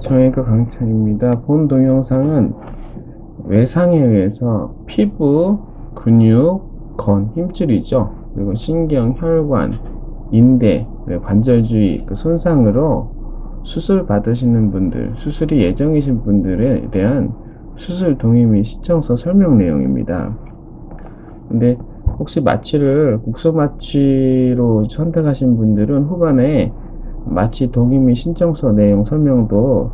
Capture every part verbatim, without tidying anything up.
정형외과 강찬입니다. 본 동영상은 외상에 의해서 피부, 근육, 건, 힘줄이죠. 그리고 신경, 혈관, 인대, 관절 주위 그 손상으로 수술 받으시는 분들, 수술이 예정이신 분들에 대한 수술 동의 및 시청서 설명 내용입니다. 근데 혹시 마취를 국소 마취로 선택하신 분들은 후반에 마취 동의 및 신청서 내용 설명도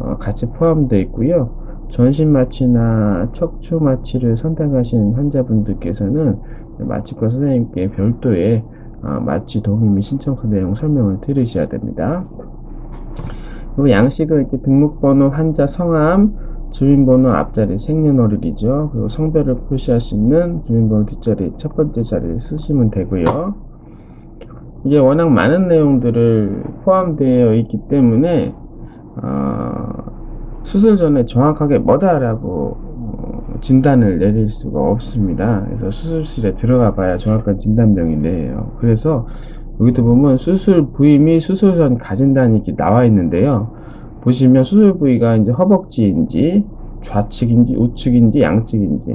어, 같이 포함되어 있고요. 전신 마취나 척추 마취를 선택하신 환자분들께서는 마취과 선생님께 별도의 어, 마취 동의 및 신청서 내용 설명을 들으셔야 됩니다. 그리고 양식을 이렇게 등록번호, 환자 성함, 주민번호 앞자리 생년월일이죠. 그리고 성별을 표시할 수 있는 주민번호 뒷자리 첫 번째 자리를 쓰시면 되고요. 이게 워낙 많은 내용들을 포함되어 있기 때문에 어, 수술 전에 정확하게 뭐다라고 어, 진단을 내릴 수가 없습니다. 그래서 수술실에 들어가 봐야 정확한 진단명이 내요. 그래서 여기도 보면 수술 부위 및 수술 전 가진단이 이렇게 나와 있는데요. 보시면 수술 부위가 이제 허벅지인지 좌측인지 우측인지 양측인지,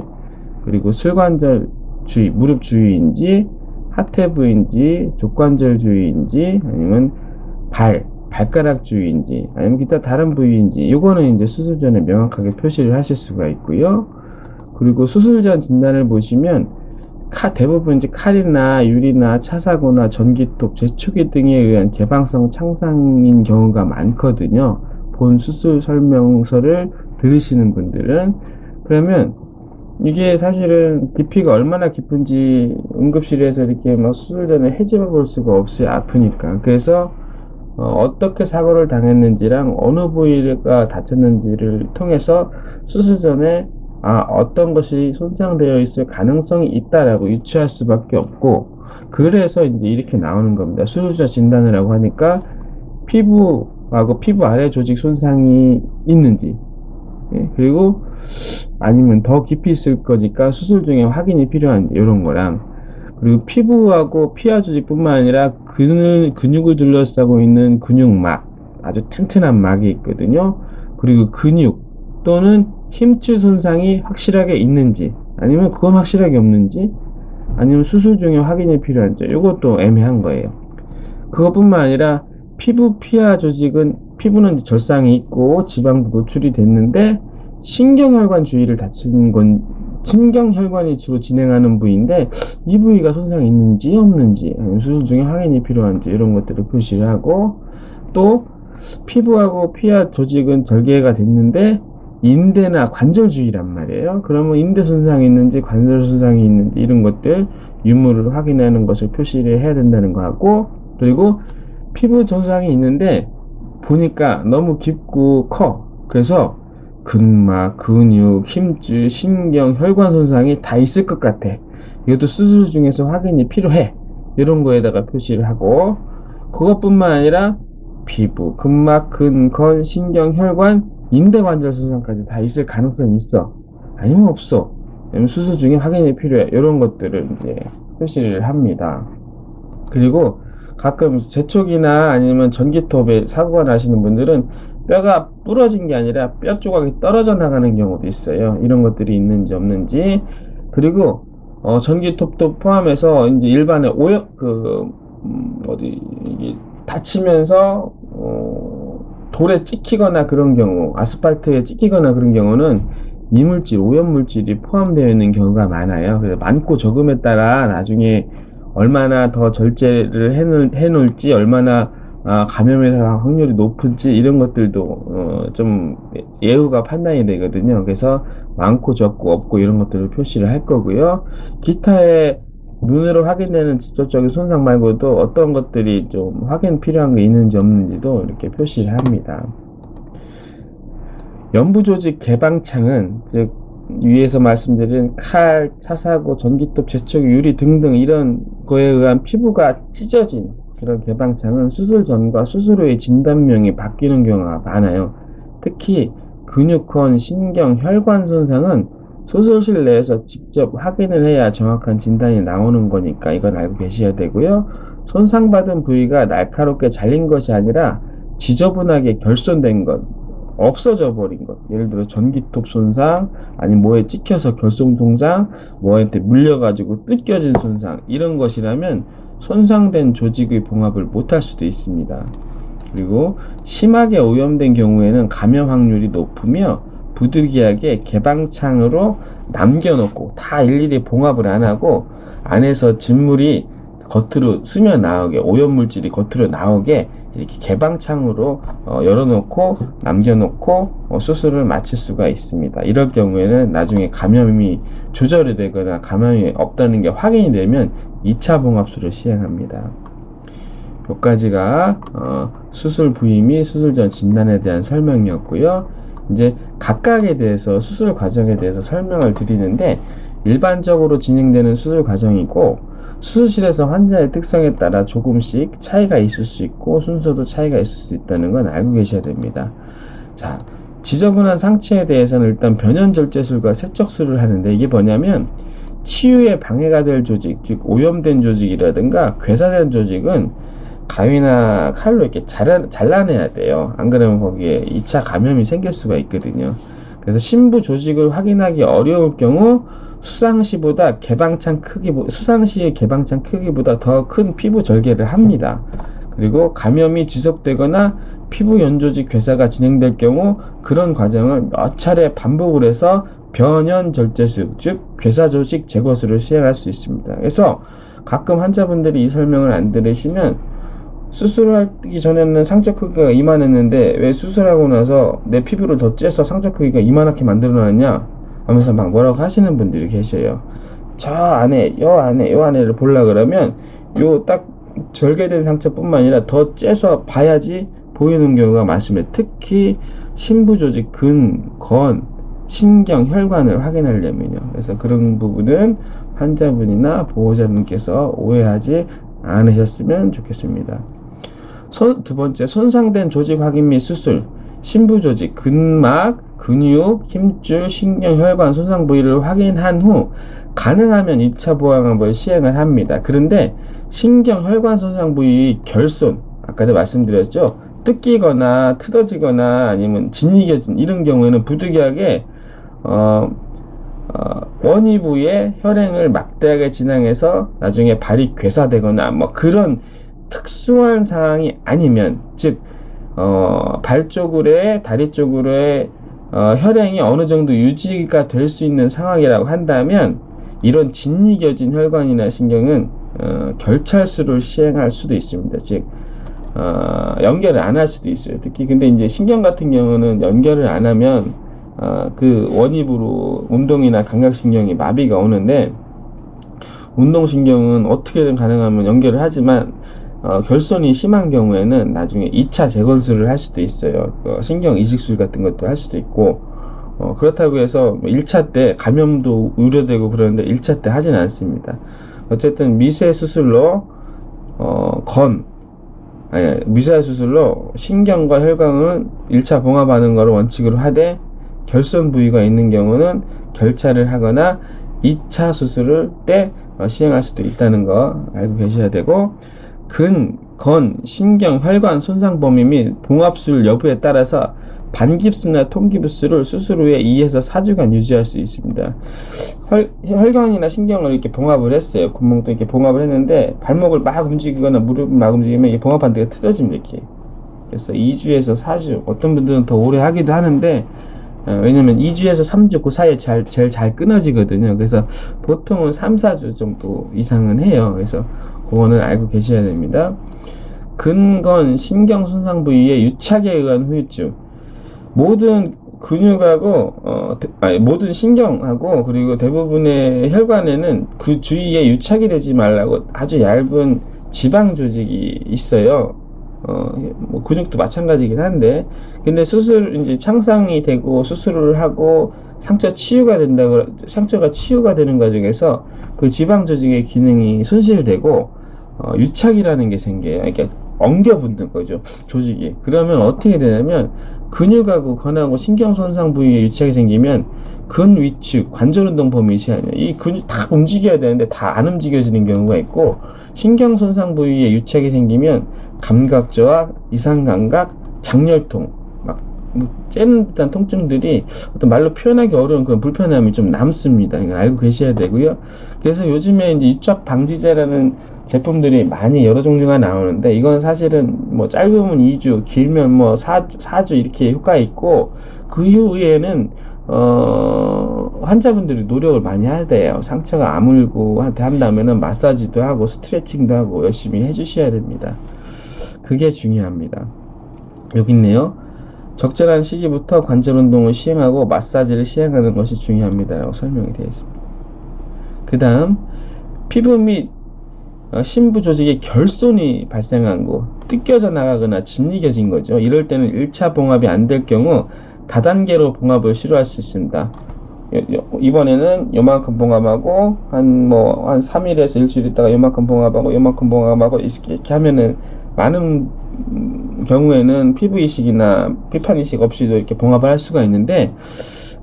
그리고 슬관절 주위, 무릎 주위인지 하태 부위인지, 족관절 주위인지, 아니면 발, 발가락 주위인지, 아니면 기타 다른 부위인지, 이거는 이제 수술 전에 명확하게 표시를 하실 수가 있고요. 그리고 수술 전 진단을 보시면 칼, 대부분 이제 칼이나 유리나 차사고나 전기톱, 재초기 등에 의한 개방성 창상인 경우가 많거든요. 본 수술 설명서를 들으시는 분들은. 그러면 이게 사실은 깊이가 얼마나 깊은지 응급실에서 이렇게 막 수술 전에 헤집어 볼 수가 없어요. 아프니까. 그래서 어, 어떻게 사고를 당했는지랑 어느 부위가 다쳤는지를 통해서 수술 전에 아 어떤 것이 손상되어 있을 가능성이 있다라고 유추할 수밖에 없고, 그래서 이제 이렇게 나오는 겁니다. 수술 전 진단을 하고 하니까 피부하고 피부 아래 조직 손상이 있는지, 예? 그리고 아니면 더 깊이 있을 거니까 수술 중에 확인이 필요한 이런 거랑, 그리고 피부하고 피하 조직뿐만 아니라 근을, 근육을 둘러싸고 있는 근육막, 아주 튼튼한 막이 있거든요. 그리고 근육 또는 힘줄 손상이 확실하게 있는지, 아니면 그건 확실하게 없는지, 아니면 수술 중에 확인이 필요한지, 이것도 애매한 거예요. 그것뿐만 아니라 피부 피하 조직은, 피부는 절상이 있고 지방도 노출이 됐는데 신경혈관 주위를 다친 건, 신경혈관이 주로 진행하는 부위인데 이 부위가 손상이 있는지 없는지, 아니면 수술 중에 확인이 필요한지, 이런 것들을 표시를 하고, 또 피부하고 피하 조직은 절개가 됐는데 인대나 관절 주위란 말이에요. 그러면 인대 손상이 있는지 관절 손상이 있는지 이런 것들 유무를 확인하는 것을 표시를 해야 된다는 거 하고, 그리고 피부 손상이 있는데 보니까 너무 깊고 커, 그래서 근막, 근육, 힘줄, 신경, 혈관 손상이 다 있을 것 같아. 이것도 수술 중에서 확인이 필요해. 이런 거에다가 표시를 하고, 그것뿐만 아니라 피부, 근막, 근, 건, 신경, 혈관, 인대 관절 손상까지 다 있을 가능성이 있어. 아니면 없어. 아니면 수술 중에 확인이 필요해. 이런 것들을 이제 표시를 합니다. 그리고 가끔 재촉이나 아니면 전기톱에 사고가 나시는 분들은 뼈가 부러진 게 아니라 뼈 조각이 떨어져 나가는 경우도 있어요. 이런 것들이 있는지 없는지. 그리고 어, 전기톱도 포함해서 이제 일반의 오역 그 음, 어디 이게 다치면서 어, 돌에 찍히거나 그런 경우, 아스팔트에 찍히거나 그런 경우는 이물질, 오염물질이 포함되어 있는 경우가 많아요. 그래서 많고 적음에 따라 나중에 얼마나 더 절제를 해놓, 해놓을지, 얼마나 아, 감염의 확률이 높은지, 이런 것들도 어, 좀 예후가 판단이 되거든요. 그래서 많고 적고 없고 이런 것들을 표시를 할 거고요. 기타의 눈으로 확인되는 직접적인 손상 말고도 어떤 것들이 좀 확인 필요한 게 있는지 없는지도 이렇게 표시를 합니다. 연부조직 개방창은, 즉 위에서 말씀드린 칼, 차사고, 전기톱, 재촉, 유리 등등 이런 거에 의한 피부가 찢어진 그런 개방창은 수술 전과 수술 후의 진단명이 바뀌는 경우가 많아요. 특히 근육권, 신경, 혈관 손상은 수술실 내에서 직접 확인을 해야 정확한 진단이 나오는 거니까 이건 알고 계셔야 되고요. 손상받은 부위가 날카롭게 잘린 것이 아니라 지저분하게 결손된 것, 없어져 버린 것. 예를 들어 전기톱 손상, 아니면 뭐에 찍혀서 결손 손상, 뭐한테 물려가지고 뜯겨진 손상, 이런 것이라면 손상된 조직의 봉합을 못할 수도 있습니다. 그리고 심하게 오염된 경우에는 감염 확률이 높으며 부득이하게 개방창으로 남겨놓고 다 일일이 봉합을 안하고 안에서 진물이 겉으로 스며 나오게, 오염물질이 겉으로 나오게 이렇게 개방창으로 열어놓고 남겨놓고 수술을 마칠 수가 있습니다. 이럴 경우에는 나중에 감염이 조절이 되거나 감염이 없다는 게 확인이 되면 이 차 봉합술을 시행합니다. 몇 가지가 수술 부위 및 수술 전 진단에 대한 설명이었고요. 이제 각각에 대해서 수술 과정에 대해서 설명을 드리는데, 일반적으로 진행되는 수술 과정이고 수술실에서 환자의 특성에 따라 조금씩 차이가 있을 수 있고 순서도 차이가 있을 수 있다는 건 알고 계셔야 됩니다. 자, 지저분한 상처에 대해서는 일단 변연절제술과 세척술을 하는데, 이게 뭐냐면 치유에 방해가 될 조직, 즉 오염된 조직이라든가 괴사된 조직은 가위나 칼로 이렇게 잘라, 잘라내야 돼요. 안 그러면 거기에 이 차 감염이 생길 수가 있거든요. 그래서 신부 조직을 확인하기 어려울 경우 수상시보다 개방창 크기, 수상시의 개방창 크기보다 더 큰 피부 절개를 합니다. 그리고 감염이 지속되거나 피부 연조직 괴사가 진행될 경우 그런 과정을 몇 차례 반복을 해서 변연절제술, 즉 괴사조직 제거술을 시행할 수 있습니다. 그래서 가끔 환자분들이 이 설명을 안 들으시면, 수술하기 전에는 상처 크기가 이만했는데 왜 수술하고 나서 내 피부를 더 째서 상처 크기가 이만하게 만들어놨냐 하면서 막 뭐라고 하시는 분들이 계셔요. 저 안에, 요 안에, 요 안에를 보려 그러면 요 딱 절개된 상처뿐만 아니라 더 째서 봐야지 보이는 경우가 많습니다. 특히 신부조직, 근, 건, 신경, 혈관을 확인하려면요. 그래서 그런 부분은 환자분이나 보호자분께서 오해하지 않으셨으면 좋겠습니다. 손, 두 번째, 손상된 조직 확인 및 수술. 신부 조직, 근막, 근육, 힘줄, 신경, 혈관 손상 부위를 확인한 후 가능하면 이 차 보강을 시행을 합니다. 그런데 신경, 혈관 손상 부위 결손, 아까도 말씀드렸죠. 뜯기거나 틀어지거나 아니면 진이겨진 이런 경우에는 부득이하게 어, 어, 원위 부위에 혈행을 막대하게 진행해서 나중에 발이 괴사되거나 뭐 그런 특수한 상황이 아니면, 즉 어, 발 쪽으로의 다리 쪽으로의 어, 혈행이 어느 정도 유지가 될 수 있는 상황이라고 한다면 이런 진이겨진 혈관이나 신경은 어, 결찰술을 시행할 수도 있습니다. 즉 어, 연결을 안 할 수도 있어요. 특히 근데 이제 신경 같은 경우는 연결을 안 하면 어, 그 원입으로 운동이나 감각신경이 마비가 오는데, 운동신경은 어떻게든 가능하면 연결을 하지만 어, 결손이 심한 경우에는 나중에 이 차 재건술을 할 수도 있어요. 어, 신경이식술 같은 것도 할 수도 있고, 어, 그렇다고 해서 일 차 때 감염도 우려되고 그러는데 일 차 때 하진 않습니다. 어쨌든 미세 수술로 어, 건 아니, 미세 수술로 신경과 혈관은 일 차 봉합하는 걸 원칙으로 하되, 결손 부위가 있는 경우는 결찰을 하거나 이 차 수술을 때 시행할 수도 있다는 거 알고 계셔야 되고, 근, 건, 신경, 혈관 손상 범위 및 봉합술 여부에 따라서 반깁스나 통깁스를 수술 후에 이에서 사 주간 유지할 수 있습니다. 혈, 혈관이나 신경을 이렇게 봉합을 했어요. 구멍도 이렇게 봉합을 했는데 발목을 막 움직이거나 무릎을 막 움직이면 이게 봉합한 데가 틀어집니다. 이렇게. 그래서 이 주에서 사 주, 어떤 분들은 더 오래 하기도 하는데, 왜냐면 이 주에서 삼 주 그 사이에 잘, 제일 잘 끊어지거든요. 그래서 보통은 삼, 사 주 정도 이상은 해요. 그래서 그거는 알고 계셔야 됩니다. 근건 신경 손상 부위의 유착에 의한 후유증. 모든 근육하고 어, 아니, 모든 신경하고 그리고 대부분의 혈관에는 그 주위에 유착이 되지 말라고 아주 얇은 지방 조직이 있어요. 어, 뭐 근육도 마찬가지긴 한데, 근데 수술 이제 창상이 되고 수술을 하고 상처 치유가 된다고, 상처가 치유가 되는 과정에서 그 지방 조직의 기능이 손실되고 어, 유착이라는 게 생겨요. 그러니까 엉겨 붙는 거죠, 조직이. 그러면 어떻게 되냐면 근육하고 건하고 신경 손상 부위에 유착이 생기면 근 위축, 관절 운동 범위 제한이에요. 이 근육 다 움직여야 되는데 다 안 움직여지는 경우가 있고, 신경 손상 부위에 유착이 생기면 감각 저하, 이상 감각, 장렬통, 막 째는 듯한 통증들이 어떤 말로 표현하기 어려운 그런 불편함이 좀 남습니다. 이걸 알고 계셔야 되고요. 그래서 요즘에 이제 유착 방지제라는 제품들이 많이 여러 종류가 나오는데, 이건 사실은 뭐 짧으면 이 주, 길면 뭐 사 주 이렇게 효과가 있고, 그 이후에는 어, 환자분들이 노력을 많이 해야 돼요. 상처가 아물고 한다면은 마사지도 하고 스트레칭도 하고 열심히 해주셔야 됩니다. 그게 중요합니다. 여기 있네요. 적절한 시기부터 관절 운동을 시행하고 마사지를 시행하는 것이 중요합니다. 라고 설명이 되어 있습니다. 그 다음, 피부 및 심부 조직에 결손이 발생한 거, 뜯겨져 나가거나 짓이겨진 거죠. 이럴 때는 일 차 봉합이 안 될 경우 다단계로 봉합을 시도할 수 있습니다. 이번에는 요만큼 봉합하고 한 뭐 한 삼 일에서 일주일 있다가 요만큼 봉합하고 요만큼 봉합하고 이렇게 하면은 많은 경우에는 피부 이식이나 피판 이식 없이도 이렇게 봉합을 할 수가 있는데,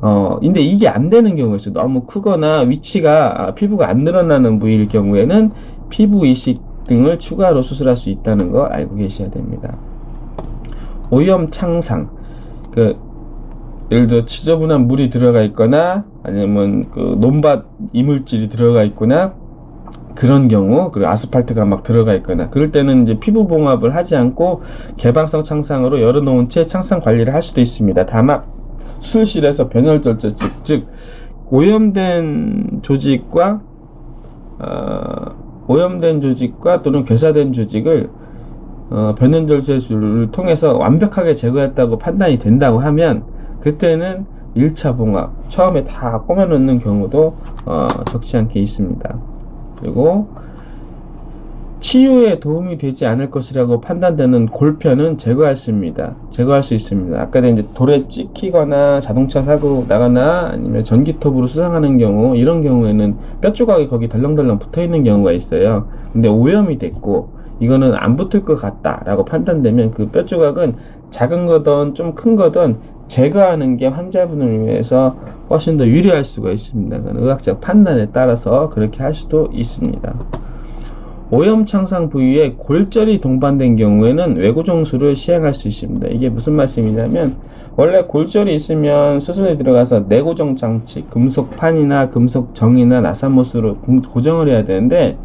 어 근데 이게 안 되는 경우가 있어요. 너무 크거나 위치가 피부가 안 늘어나는 부위일 경우에는 피부 이식 등을 추가로 수술할 수 있다는 거 알고 계셔야 됩니다. 오염 창상, 그 예를 들어 지저분한 물이 들어가 있거나 아니면 그 논밭 이물질이 들어가 있거나 그런 경우, 그리고 아스팔트가 막 들어가 있거나 그럴 때는 이제 피부 봉합을 하지 않고 개방성 창상으로 열어놓은 채 창상 관리를 할 수도 있습니다. 다만 수술실에서 변열절제증, 즉 오염된 조직과 어, 오염된 조직과 또는 괴사된 조직을 어, 변연절제술을 통해서 완벽하게 제거했다고 판단이 된다고 하면, 그때는 일 차 봉합, 처음에 다 꾸며놓는 경우도 어, 적지 않게 있습니다. 그리고 치유에 도움이 되지 않을 것이라고 판단되는 골편은 제거할 수 있습니다. 제거할 수 있습니다. 아까도 이제 돌에 찍히거나 자동차 사고 나거나 아니면 전기톱으로 수상하는 경우, 이런 경우에는 뼈 조각이 거기 덜렁덜렁 붙어 있는 경우가 있어요. 근데 오염이 됐고 이거는 안 붙을 것 같다라고 판단되면 그 뼈 조각은 작은 거든 좀 큰 거든 제거하는 게 환자분을 위해서 훨씬 더 유리할 수가 있습니다. 그건 의학적 판단에 따라서 그렇게 할 수도 있습니다. 오염 창상 부위에 골절이 동반된 경우에는 외고정술을 시행할 수 있습니다. 이게 무슨 말씀이냐면, 원래 골절이 있으면 수술에 들어가서 내고정 장치, 금속판이나 금속정이나 나사못으로 고정을 해야 되는데,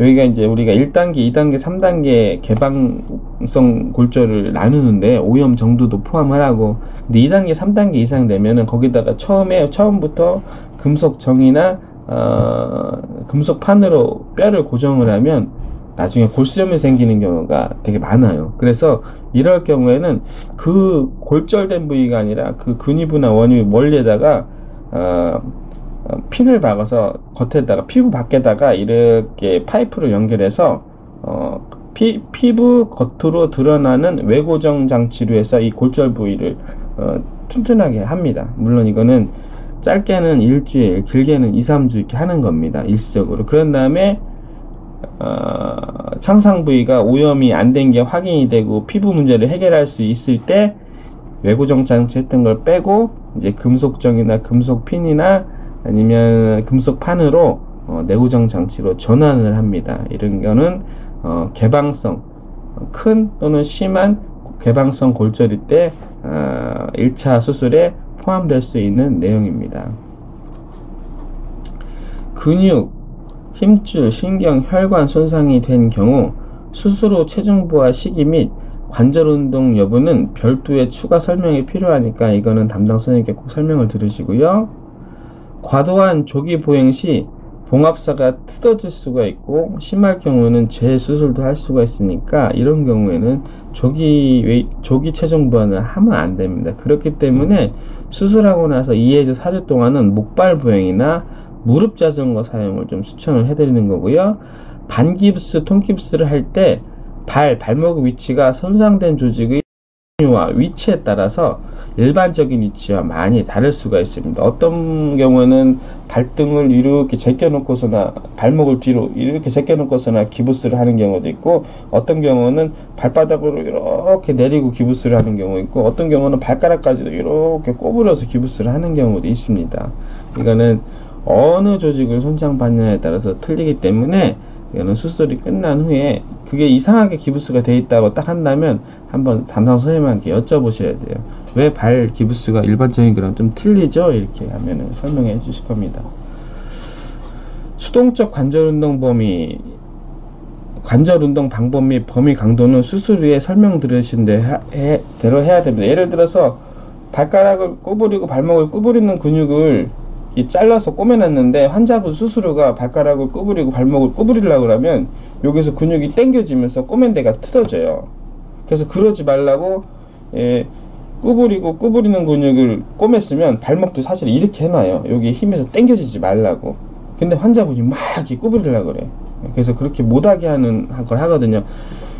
여기가 이제 우리가 일 단계, 이 단계, 삼 단계 개방성 골절을 나누는데 오염 정도도 포함하라고. 근데 이 단계, 삼 단계 이상 되면은 거기다가 처음에 처음부터 금속정이나 어, 금속판으로 뼈를 고정을 하면 나중에 골수염이 생기는 경우가 되게 많아요. 그래서 이럴 경우에는 그 골절된 부위가 아니라 그 근위부나 원위 멀리에다가 어, 핀을 박아서 겉에다가, 피부 밖에다가 이렇게 파이프로 연결해서 어, 피, 피부 겉으로 드러나는 외고정 장치로 해서 이 골절 부위를 어, 튼튼하게 합니다. 물론 이거는 짧게는 일주일, 길게는 이, 삼 주 이렇게 하는 겁니다. 일시적으로. 그런 다음에 어, 창상 부위가 오염이 안 된 게 확인이 되고 피부 문제를 해결할 수 있을 때 외고정 장치 했던 걸 빼고 이제 금속정이나 금속핀이나 아니면 금속판으로 어, 내고정 장치로 전환을 합니다. 이런 거는 어, 개방성, 큰 또는 심한 개방성 골절일 때 어, 일 차 수술에 포함될 수 있는 내용입니다. 근육, 힘줄, 신경, 혈관 손상이 된 경우 수술 후 체중 보완 시기 및 관절 운동 여부는 별도의 추가 설명이 필요하니까 이거는 담당 선생님께 꼭 설명을 들으시고요. 과도한 조기 보행 시 봉합사가 뜯어질 수가 있고, 심할 경우는 재수술도 할 수가 있으니까 이런 경우에는 조기, 조기 체중 보완을 하면 안 됩니다. 그렇기 때문에 수술하고 나서 이에서 사 주 동안은 목발 보행이나 무릎 자전거 사용을 좀 추천을 해드리는 거고요. 반깁스, 통깁스를 할 때 발, 발목 위치가 손상된 조직의 위치에 따라서 일반적인 위치와 많이 다를 수가 있습니다. 어떤 경우에는 발등을 이렇게 제껴놓고서나 발목을 뒤로 이렇게 제껴놓고서나 기부스를 하는 경우도 있고, 어떤 경우는 발바닥으로 이렇게 내리고 기부스를 하는 경우 있고, 어떤 경우는 발가락까지도 이렇게 꼬부려서 기부스를 하는 경우도 있습니다. 이거는 어느 조직을 손상받느냐에 따라서 틀리기 때문에 이거는 수술이 끝난 후에 그게 이상하게 기부스가 돼 있다고 딱 한다면 한번 담당 선생님한테 여쭤보셔야 돼요. 왜 발 기부스가 일반적인 거랑 좀 틀리죠? 이렇게 하면은 설명해 주실 겁니다. 수동적 관절 운동 범위, 관절 운동 방법 및 범위 강도는 수술 후에 설명 들으신 대로 해야 됩니다. 예를 들어서 발가락을 구부리고 발목을 구부리는 근육을 이 잘라서 꼬매놨는데 환자분 스스로가 발가락을 구부리고 발목을 구부리려고 하면 여기서 근육이 당겨지면서 꼬맨 데가 틀어져요. 그래서 그러지 말라고 예, 구부리고 구부리는 근육을 꼬맸으면 발목도 사실 이렇게 해놔요. 여기 힘에서 당겨지지 말라고. 근데 환자분이 막 이렇게 구부리려고 그래요. 그래서 그렇게 못하게 하는 걸 하거든요.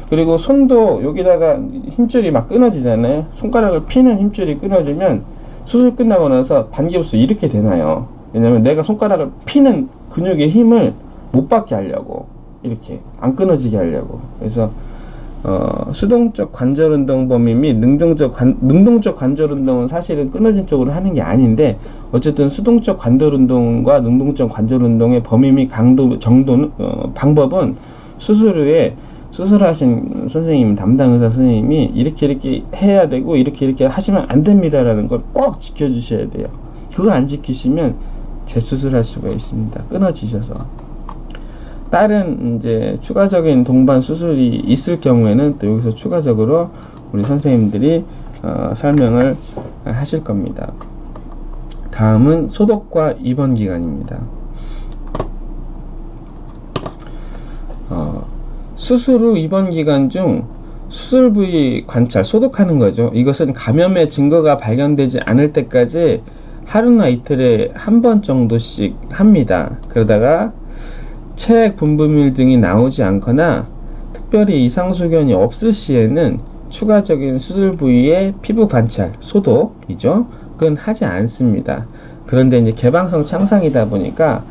그리고 손도 여기다가 힘줄이 막 끊어지잖아요. 손가락을 피는 힘줄이 끊어지면 수술 끝나고 나서 반기부스 이렇게 되나요? 왜냐면 내가 손가락을 피는 근육의 힘을 못 받게 하려고 이렇게 안 끊어지게 하려고. 그래서 어, 수동적 관절 운동 범위 및 능동적, 관, 능동적 관절 운동은 사실은 끊어진 쪽으로 하는 게 아닌데 어쨌든 수동적 관절 운동과 능동적 관절 운동의 범위 및 강도 정도는 어, 방법은 수술 후에 수술하신 선생님, 담당 의사 선생님이 이렇게 이렇게 해야 되고 이렇게 이렇게 하시면 안 됩니다라는 걸 꼭 지켜주셔야 돼요. 그걸 안 지키시면 재수술할 수가 있습니다. 끊어지셔서. 다른 이제 추가적인 동반 수술이 있을 경우에는 또 여기서 추가적으로 우리 선생님들이 어, 설명을 하실 겁니다. 다음은 소독과 입원 기간입니다. 어, 수술 후 입원 기간 중 수술 부위 관찰, 소독하는 거죠. 이것은 감염의 증거가 발견되지 않을 때까지 하루나 이틀에 한 번 정도씩 합니다. 그러다가 체액 분비물 등이 나오지 않거나 특별히 이상소견이 없을 시에는 추가적인 수술 부위의 피부 관찰, 소독이죠. 그건 하지 않습니다. 그런데 이제 개방성 창상이다 보니까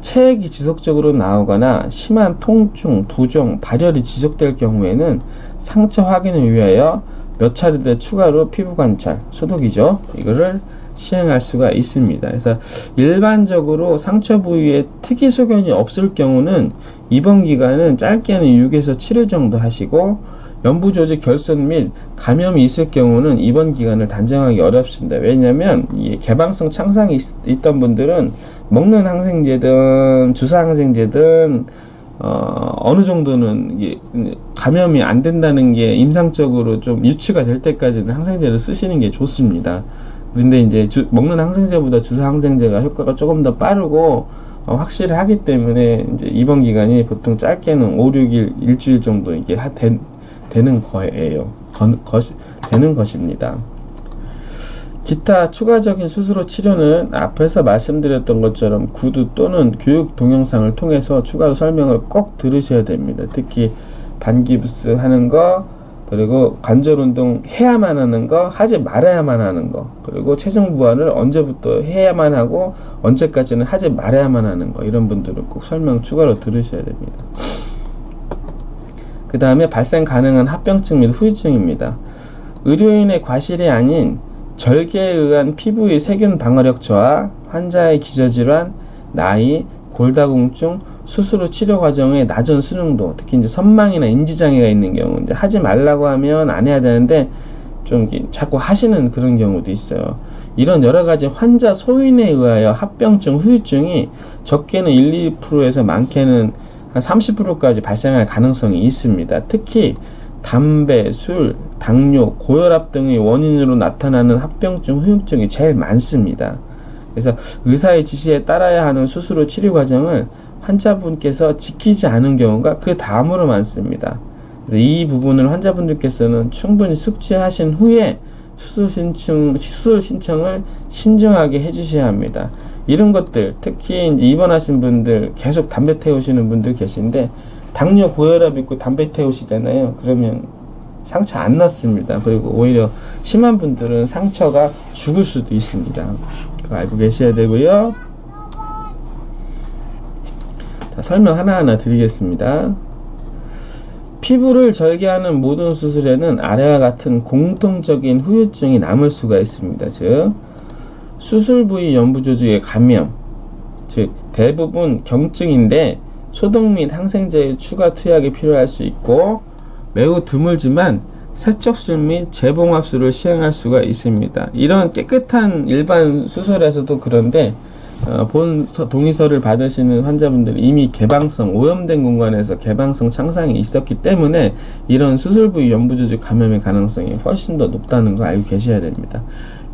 체액이 지속적으로 나오거나 심한 통증, 부종, 발열이 지속될 경우에는 상처 확인을 위하여 몇 차례 더 추가로 피부 관찰, 소독이죠. 이거를 시행할 수가 있습니다. 그래서 일반적으로 상처 부위에 특이 소견이 없을 경우는 입원 기간은 짧게는 육에서 칠일 정도 하시고 연부 조직 결손 및 감염이 있을 경우는 입원 기간을 단정하기 어렵습니다. 왜냐하면 이 개방성 창상이 있, 있던 분들은 먹는 항생제든 주사 항생제든 어, 어느 정도는 이게 감염이 안 된다는 게 임상적으로 좀 유추가 될 때까지는 항생제를 쓰시는 게 좋습니다. 그런데 이제 주, 먹는 항생제보다 주사 항생제가 효과가 조금 더 빠르고 어, 확실하기 때문에 이제 입원 기간이 보통 짧게는 오, 육일, 일주일 정도 이게 하, 된, 되는 거예요. 건, 것이, 되는 것입니다. 기타 추가적인 수술 후 치료는 앞에서 말씀드렸던 것처럼 구두 또는 교육 동영상을 통해서 추가로 설명을 꼭 들으셔야 됩니다. 특히 반기부스 하는 거, 그리고 관절 운동 해야만 하는 거, 하지 말아야만 하는 거, 그리고 체중 보완을 언제부터 해야만 하고 언제까지는 하지 말아야만 하는 거, 이런 분들은 꼭 설명 추가로 들으셔야 됩니다. 그 다음에 발생 가능한 합병증 및 후유증입니다. 의료인의 과실이 아닌 절개에 의한 피부의 세균 방어력 저하, 환자의 기저질환, 나이, 골다공증, 수술 후 치료 과정의 낮은 수능도, 특히 이제 선망이나 인지장애가 있는 경우, 이제 하지 말라고 하면 안 해야 되는데 좀 자꾸 하시는 그런 경우도 있어요. 이런 여러 가지 환자 소인에 의하여 합병증, 후유증이 적게는 일, 이 퍼센트에서 많게는 한 삼십 퍼센트까지 발생할 가능성이 있습니다. 특히 담배, 술, 당뇨, 고혈압 등의 원인으로 나타나는 합병증, 후유증이 제일 많습니다. 그래서 의사의 지시에 따라야 하는 수술 후 치료 과정을 환자분께서 지키지 않은 경우가 그 다음으로 많습니다. 그래서 이 부분을 환자분들께서는 충분히 숙지하신 후에 수술 신청, 수술 신청을 신중하게 해주셔야 합니다. 이런 것들, 특히 이제 입원하신 분들, 계속 담배 태우시는 분들 계신데 당뇨, 고혈압 있고 담배 태우시잖아요. 그러면 상처 안 났습니다. 그리고 오히려 심한 분들은 상처가 죽을 수도 있습니다. 그거 알고 계셔야 되고요. 자, 설명 하나하나 드리겠습니다. 피부를 절개하는 모든 수술에는 아래와 같은 공통적인 후유증이 남을 수가 있습니다. 즉, 수술 부위 연부 조직의 감염, 즉 대부분 경증인데 소득 및 항생제의 추가 투약이 필요할 수 있고 매우 드물지만 세척술 및 재봉합술을 시행할 수가 있습니다. 이런 깨끗한 일반 수술에서도 그런데 어, 본 동의서를 받으시는 환자분들은 이미 개방성, 오염된 공간에서 개방성 창상이 있었기 때문에 이런 수술 부위 연부조직 감염의 가능성이 훨씬 더 높다는 거 알고 계셔야 됩니다.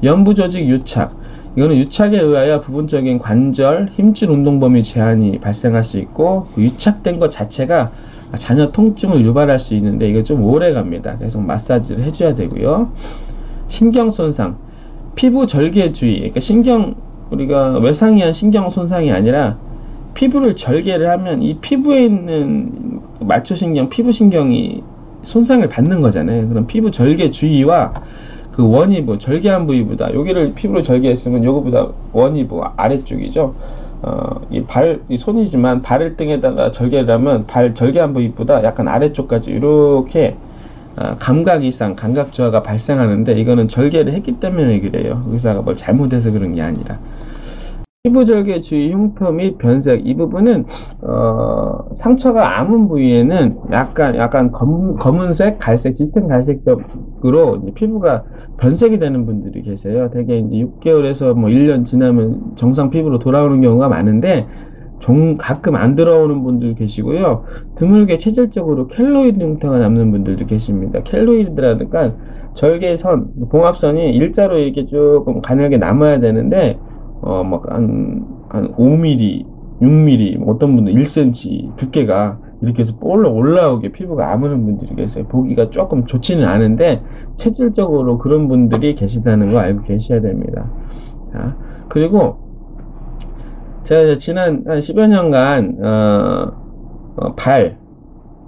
연부조직 유착, 이거는 유착에 의하여 부분적인 관절, 힘줄 운동 범위 제한이 발생할 수 있고 그 유착된 것 자체가 잔여 통증을 유발할 수 있는데 이거 좀 오래 갑니다. 계속 마사지를 해줘야 되고요. 신경 손상, 피부 절개 주의, 그러니까 신경 우리가 외상이한 신경 손상이 아니라 피부를 절개를 하면 이 피부에 있는 말초신경, 피부신경이 손상을 받는 거잖아요. 그럼 피부 절개 주위와 그 원위부, 절개한 부위보다 여기를 피부로 절개했으면 요거보다 원위부 아래쪽이죠. 어, 이 발, 이 손이지만 발을 등에다가 절개를 하면 발 절개한 부위보다 약간 아래쪽까지 이렇게 어, 감각 이상, 감각 저하가 발생하는데 이거는 절개를 했기 때문에 그래요. 의사가 뭘 잘못해서 그런 게 아니라. 피부절개 주위 흉터 및 변색, 이 부분은 어, 상처가 아문 부위에는 약간 약간 검, 검은색, 갈색, 짙은 갈색적으로 이제 피부가 변색이 되는 분들이 계세요. 대개 이제 육 개월에서 뭐 일 년 지나면 정상 피부로 돌아오는 경우가 많은데 종, 가끔 안 들어오는 분들 계시고요. 드물게 체질적으로 켈로이드 흉터가 남는 분들도 계십니다. 켈로이드라든가 절개선, 봉합선이 일자로 이렇게 조금 가늘게 남아야 되는데 어, 막, 한, 한 오 밀리미터, 육 밀리미터, 어떤 분들 일 센티미터 두께가 이렇게 해서 볼록 올라오게 피부가 아무는 분들이 계세요. 보기가 조금 좋지는 않은데, 체질적으로 그런 분들이 계시다는 거 알고 계셔야 됩니다. 자, 그리고, 제가 지난 한 십여 년간, 어, 어, 발,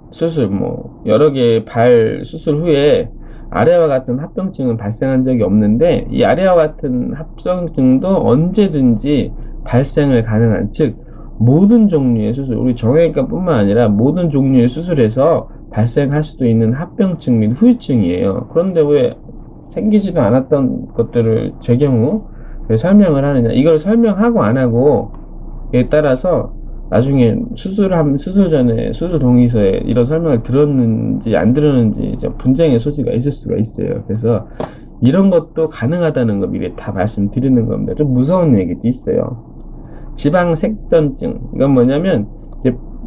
수술, 뭐, 여러 개의 발 수술 후에, 아래와 같은 합병증은 발생한 적이 없는데 이 아래와 같은 합병증도 언제든지 발생을 가능한, 즉 모든 종류의 수술, 우리 정형외과 뿐만 아니라 모든 종류의 수술에서 발생할 수도 있는 합병증 및 후유증이에요. 그런데 왜 생기지도 않았던 것들을 제 경우 왜 설명을 하느냐, 이걸 설명하고 안 하고에 따라서 나중에 수술함, 수술 전에 수술 동의서에 이런 설명을 들었는지 안 들었는지 분쟁의 소지가 있을 수가 있어요. 그래서 이런 것도 가능하다는 거 미리 다 말씀드리는 겁니다. 좀 무서운 얘기도 있어요. 지방색전증, 이건 뭐냐면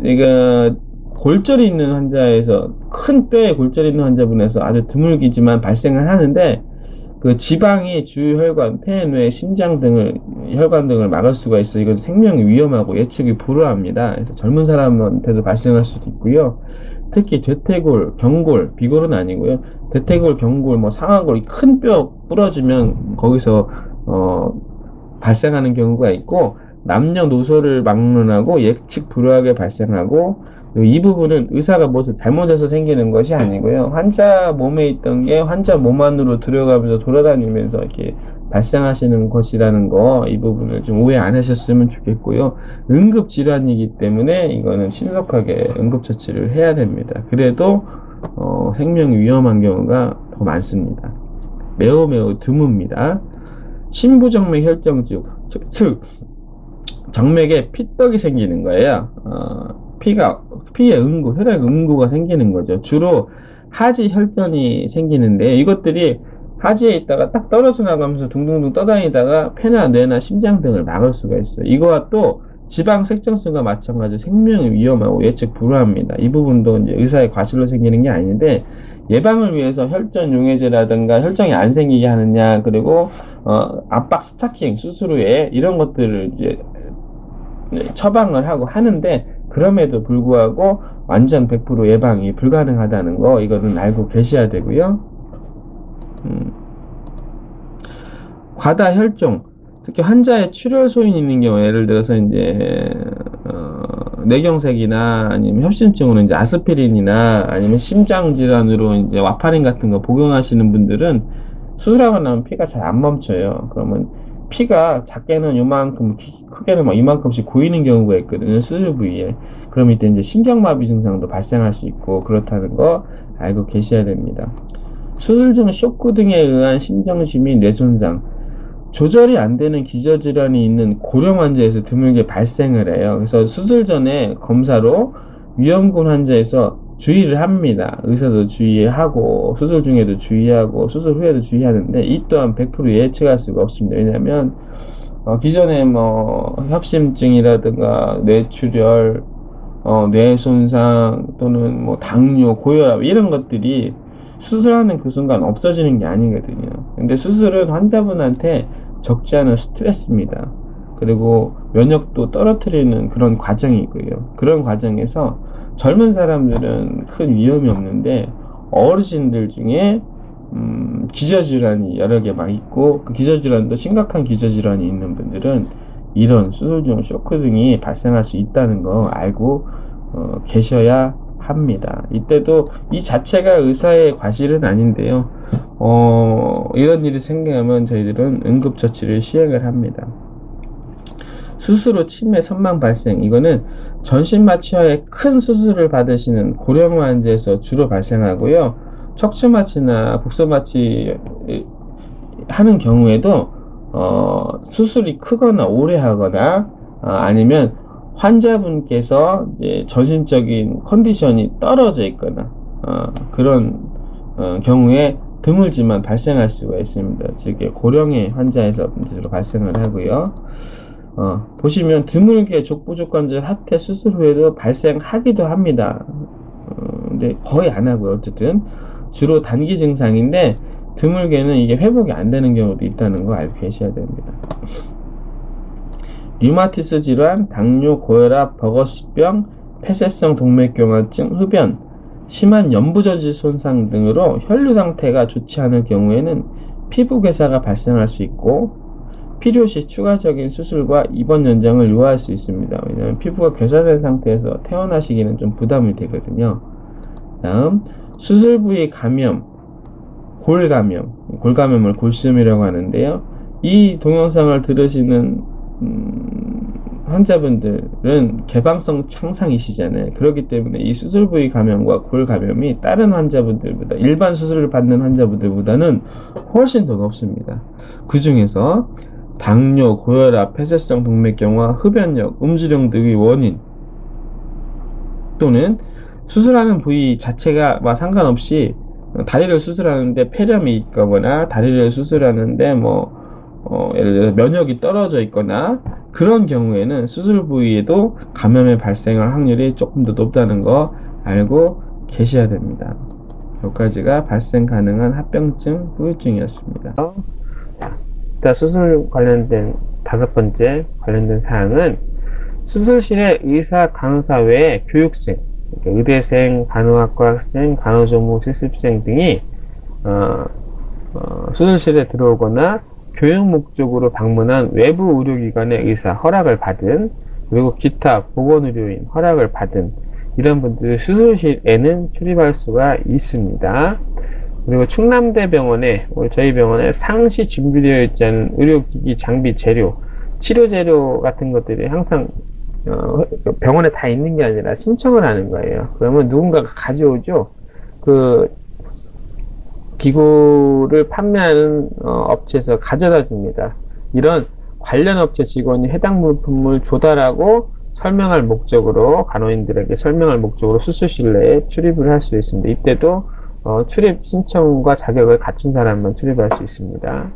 이거 골절이 있는 환자에서, 큰 뼈에 골절이 있는 환자분에서 아주 드물기지만 발생을 하는데 그 지방이 주요 혈관, 폐뇌, 심장 등을 혈관 등을 막을 수가 있어. 이건 생명이 위험하고 예측이 불허합니다. 그래서 젊은 사람한테도 발생할 수도 있고요. 특히 대퇴골, 경골, 비골은 아니고요. 대퇴골, 경골, 뭐 상하골, 큰 뼈 부러지면 거기서 어, 발생하는 경우가 있고 남녀노소를 막론하고 예측 불허하게 발생하고. 이 부분은 의사가 무엇을 잘못해서 생기는 것이 아니고요. 환자 몸에 있던 게 환자 몸 안으로 들어가면서 돌아다니면서 이렇게 발생하시는 것이라는 거, 이 부분을 좀 오해 안 하셨으면 좋겠고요. 응급 질환이기 때문에 이거는 신속하게 응급 처치를 해야 됩니다. 그래도 어, 생명이 위험한 경우가 더 많습니다. 매우 매우 드뭅니다. 심부정맥 혈정증, 즉, 즉 정맥에 핏떡이 생기는 거예요. 어, 피가, 피의 응고, 혈액 응고가 생기는 거죠. 주로 하지 혈변이 생기는데 이것들이 하지에 있다가 딱 떨어져 나가면서 둥둥둥 떠다니다가 폐나 뇌나 심장 등을 막을 수가 있어요. 이거와 또 지방 색전증과 마찬가지로 생명이 위험하고 예측 불허합니다. 이 부분도 이제 의사의 과실로 생기는 게 아닌데 예방을 위해서 혈전 용해제라든가 혈정이 안 생기게 하느냐, 그리고 어, 압박 스타킹 수술 후에 이런 것들을 이제 처방을 하고 하는데 그럼에도 불구하고 완전 백 퍼센트 예방이 불가능하다는 거, 이거는 알고 계셔야 되고요. 음. 과다 혈종, 특히 환자의 출혈 소인이 있는 경우, 예를 들어서 이제 어, 뇌경색이나 아니면 협심증으로 이제 아스피린이나 아니면 심장 질환으로 이제 와파린 같은 거 복용하시는 분들은 수술하고 나면 피가 잘 안 멈춰요. 그러면 피가 작게는 요만큼, 크게는 막 이만큼씩 고이는 경우가 있거든요, 수술 부위에. 그럼 이때 이제 신경마비 증상도 발생할 수 있고, 그렇다는 거 알고 계셔야 됩니다. 수술 중 쇼크 등에 의한 심정지 및 뇌손상. 조절이 안 되는 기저질환이 있는 고령 환자에서 드물게 발생을 해요. 그래서 수술 전에 검사로 위험군 환자에서 주의를 합니다. 의사도 주의하고 수술 중에도 주의하고 수술 후에도 주의하는데 이 또한 백 퍼센트 예측할 수가 없습니다. 왜냐하면 어, 기존에 뭐 협심증이라든가 뇌출혈, 어, 뇌 손상 또는 뭐 당뇨, 고혈압 이런 것들이 수술하는 그 순간 없어지는 게 아니거든요. 근데 수술은 환자분한테 적지 않은 스트레스입니다. 그리고 면역도 떨어뜨리는 그런 과정이고요. 그런 과정에서 젊은 사람들은 큰 위험이 없는데 어르신들 중에 음, 기저질환이 여러 개 막 있고 그 기저질환도 심각한 기저질환이 있는 분들은 이런 수술중 쇼크 등이 발생할 수 있다는 거 알고 어, 계셔야 합니다. 이때도 이 자체가 의사의 과실은 아닌데요. 어, 이런 일이 생기면 저희들은 응급처치를 시행을 합니다. 수술 후 치매 선망 발생, 이거는 전신마취와의 큰 수술을 받으시는 고령 환자에서 주로 발생하고요. 척추마취나 곡소마취 하는 경우에도 어, 수술이 크거나 오래 하거나 어, 아니면 환자분께서 이제 전신적인 컨디션이 떨어져 있거나 어, 그런 어, 경우에 드물지만 발생할 수가 있습니다. 즉 고령의 환자에서 주로 발생을 하고요. 어, 보시면 드물게 족부족관절 하태 수술 후에도 발생하기도 합니다. 어, 근데 거의 안 하고요. 어쨌든 주로 단기 증상인데 드물게는 이게 회복이 안 되는 경우도 있다는 거 알고 계셔야 됩니다. 류마티스 질환, 당뇨, 고혈압, 버거스병, 폐쇄성 동맥경화증, 흡연, 심한 연부저질 손상 등으로 혈류 상태가 좋지 않을 경우에는 피부 괴사가 발생할 수 있고 필요시 추가적인 수술과 입원 연장을 요할 수 있습니다. 왜냐하면 피부가 괴사된 상태에서 퇴원하시기는 좀 부담이 되거든요. 다음, 수술 부위 감염, 골감염, 골감염을 골수염이라고 하는데요. 이 동영상을 들으시는 음, 환자분들은 개방성 창상이시잖아요. 그렇기 때문에 이 수술 부위 감염과 골감염이 다른 환자분들보다 일반 수술을 받는 환자분들보다는 훨씬 더 높습니다. 그 중에서 당뇨, 고혈압, 폐쇄성 동맥경화, 흡연력, 음주령 등의 원인 또는 수술하는 부위 자체가 막 상관없이 다리를 수술하는데 폐렴이 있거나 다리를 수술하는데 뭐 어, 예를 들어 면역이 떨어져 있거나 그런 경우에는 수술 부위에도 감염의 발생할 확률이 조금 더 높다는 거 알고 계셔야 됩니다. 여기까지가 발생 가능한 합병증, 후유증이었습니다. 수술 관련된 다섯 번째 관련된 사항은 수술실의 의사, 간호사 외에 교육생, 의대생, 간호학과 학생, 간호조무 실습생 등이 어, 어, 수술실에 들어오거나 교육 목적으로 방문한 외부 의료기관의 의사 허락을 받은, 그리고 기타 보건의료인 허락을 받은 이런 분들이 수술실에는 출입할 수가 있습니다. 그리고 충남대병원에, 저희 병원에 상시 준비되어 있지 않은 의료기기, 장비, 재료, 치료 재료 같은 것들이 항상 어, 병원에 다 있는 게 아니라 신청을 하는 거예요. 그러면 누군가가 가져오죠. 그 기구를 판매하는 어, 업체에서 가져다 줍니다. 이런 관련 업체 직원이 해당 물품을 조달하고 설명할 목적으로, 간호인들에게 설명할 목적으로 수술실 내에 출입을 할 수 있습니다. 이때도 어, 출입 신청과 자격을 갖춘 사람만 출입할 수 있습니다.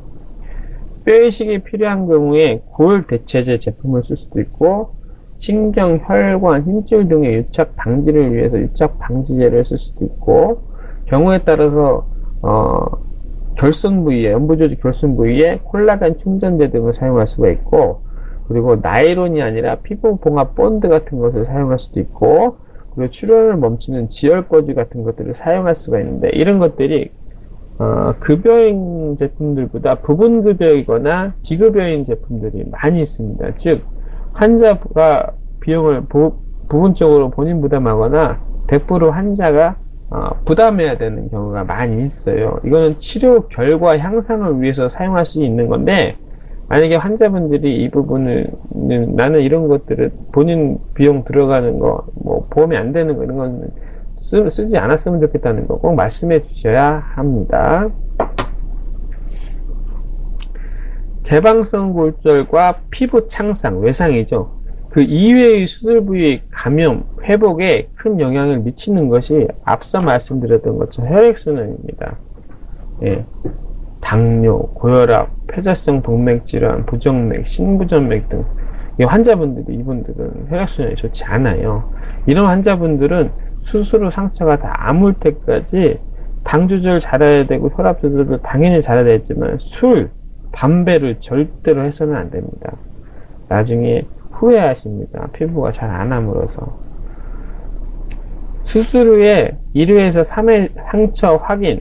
뼈이식이 필요한 경우에 골 대체제 제품을 쓸 수도 있고, 신경, 혈관, 힘줄 등의 유착 방지를 위해서 유착 방지제를 쓸 수도 있고, 경우에 따라서 어, 결손 부위에, 연부조직 결손 부위에 콜라겐 충전제 등을 사용할 수가 있고, 그리고 나일론이 아니라 피부 봉합 본드 같은 것을 사용할 수도 있고, 그리고 출혈을 멈추는 지혈거즈 같은 것들을 사용할 수가 있는데, 이런 것들이 어, 급여인 제품들보다 부분급여이거나 비급여인 제품들이 많이 있습니다. 즉, 환자가 비용을 부, 부분적으로 본인 부담하거나 백 퍼센트 환자가 어, 부담해야 되는 경우가 많이 있어요. 이거는 치료 결과 향상을 위해서 사용할 수 있는 건데, 만약에 환자분들이 이 부분을, 나는 이런 것들을 본인 비용 들어가는 거, 뭐 보험이 안 되는 거, 이런 건 쓰, 쓰지 않았으면 좋겠다는 거 꼭 말씀해 주셔야 합니다. 대방성 골절과 피부 창상, 외상이죠. 그 이외의 수술 부위 감염, 회복에 큰 영향을 미치는 것이 앞서 말씀드렸던 것처럼 혈액순환입니다. 예. 당뇨, 고혈압, 폐자성 동맥질환, 부정맥, 신부전맥 등 환자분들이 이분들은 혈액순환이 좋지 않아요. 이런 환자분들은 수술 후 상처가 다 아물 때까지 당 조절 잘해야 되고 혈압 조절도 당연히 잘해야 되지만 술, 담배를 절대로 해서는 안 됩니다. 나중에 후회하십니다. 피부가 잘 안 아물어서. 수술 후에 일 회에서 삼 회 상처 확인,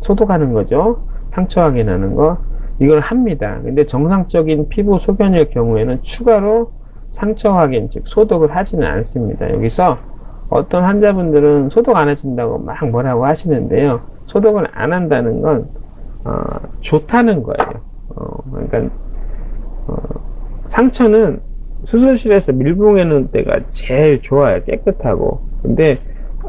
소독하는 거죠. 상처 확인하는 거, 이걸 합니다. 근데 정상적인 피부 소견일 경우에는 추가로 상처 확인, 즉 소독을 하지는 않습니다. 여기서 어떤 환자분들은 소독 안 해준다고 막 뭐라고 하시는데요. 소독을 안 한다는 건 어, 좋다는 거예요. 어, 그러니까 어, 상처는 수술실에서 밀봉해놓은 때가 제일 좋아요. 깨끗하고. 근데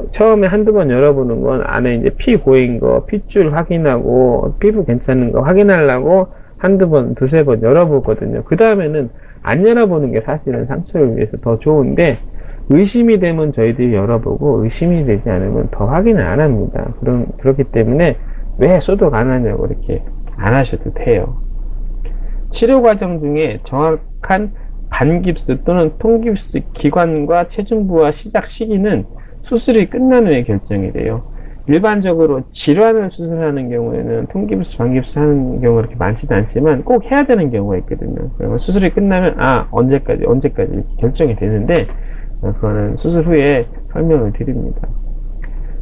처음에 한두 번 열어보는 건 안에 이제 피 고인 거, 핏줄 확인하고 피부 괜찮은 거 확인하려고 한두 번, 두세 번 열어보거든요. 그 다음에는 안 열어보는 게 사실은 상처를 위해서 더 좋은데, 의심이 되면 저희들이 열어보고 의심이 되지 않으면 더 확인을 안 합니다. 그런, 그렇기 때문에 왜 소독 안 하냐고 이렇게 안 하셔도 돼요. 치료 과정 중에 정확한 반깁스 또는 통깁스 기관과 체중부와 시작 시기는 수술이 끝난 후에 결정이 돼요. 일반적으로 질환을 수술하는 경우에는 통깁스, 반깁스 하는 경우가 그렇게 많지도 않지만 꼭 해야 되는 경우가 있거든요. 그러면 수술이 끝나면 아 언제까지 언제까지 결정이 되는데, 그거는 수술 후에 설명을 드립니다.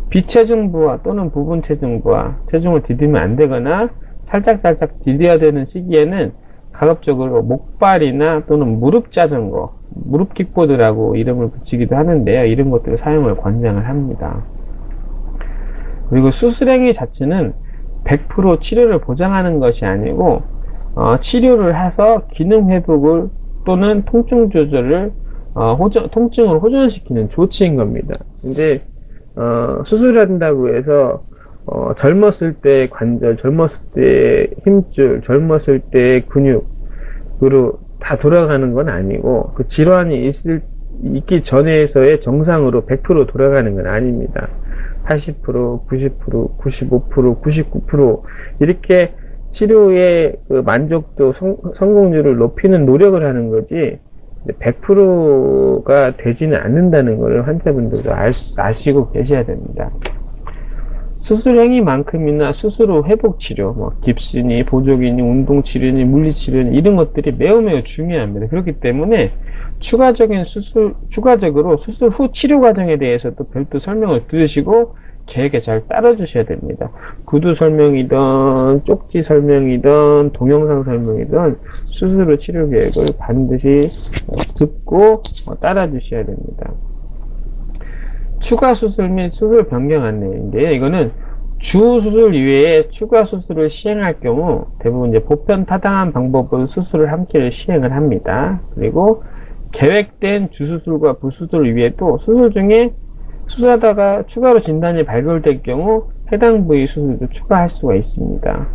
비체중부와 또는 부분 체중부와 체중을 디디면 안 되거나 살짝살짝 디뎌야 되는 시기에는 가급적으로 목발이나 또는 무릎 자전거, 무릎 킥보드라고 이름을 붙이기도 하는데요. 이런 것들을 사용을 권장을 합니다. 그리고 수술행위 자체는 백 퍼센트 치료를 보장하는 것이 아니고 어, 치료를 해서 기능 회복을 또는 통증 조절을 어, 호전, 통증을 호전시키는 조치인 겁니다. 근데 어, 수술한다고 해서 어, 젊었을 때의 관절, 젊었을 때의 힘줄, 젊었을 때의 근육으로 다 돌아가는 건 아니고, 그 질환이 있을, 있기 전에서의 정상으로 백 퍼센트 돌아가는 건 아닙니다. 팔십 퍼센트, 구십 퍼센트, 구십오 퍼센트, 구십구 퍼센트 이렇게 치료의 그 만족도, 성, 성공률을 높이는 노력을 하는 거지 백 퍼센트가 되지는 않는다는 것을 환자분들도 알, 아시고 계셔야 됩니다. 수술 행위만큼이나 수술 후 회복 치료, 뭐 깁스니, 보조기니, 운동 치료니, 물리 치료니 이런 것들이 매우 매우 중요합니다. 그렇기 때문에 추가적인 수술, 추가적으로 수술 후 치료 과정에 대해서도 별도 설명을 들으시고 계획에 잘 따라 주셔야 됩니다. 구두 설명이든 쪽지 설명이든 동영상 설명이든 수술 후 치료 계획을 반드시 듣고 따라 주셔야 됩니다. 추가 수술 및 수술 변경 안내인데요. 이거는 주 수술 이외에 추가 수술을 시행할 경우 대부분 이제 보편 타당한 방법으로 수술을 함께 시행을 합니다. 그리고 계획된 주 수술과 부수술 이외에도 수술 중에 수술하다가 추가로 진단이 발견될 경우 해당 부위 수술도 추가할 수가 있습니다.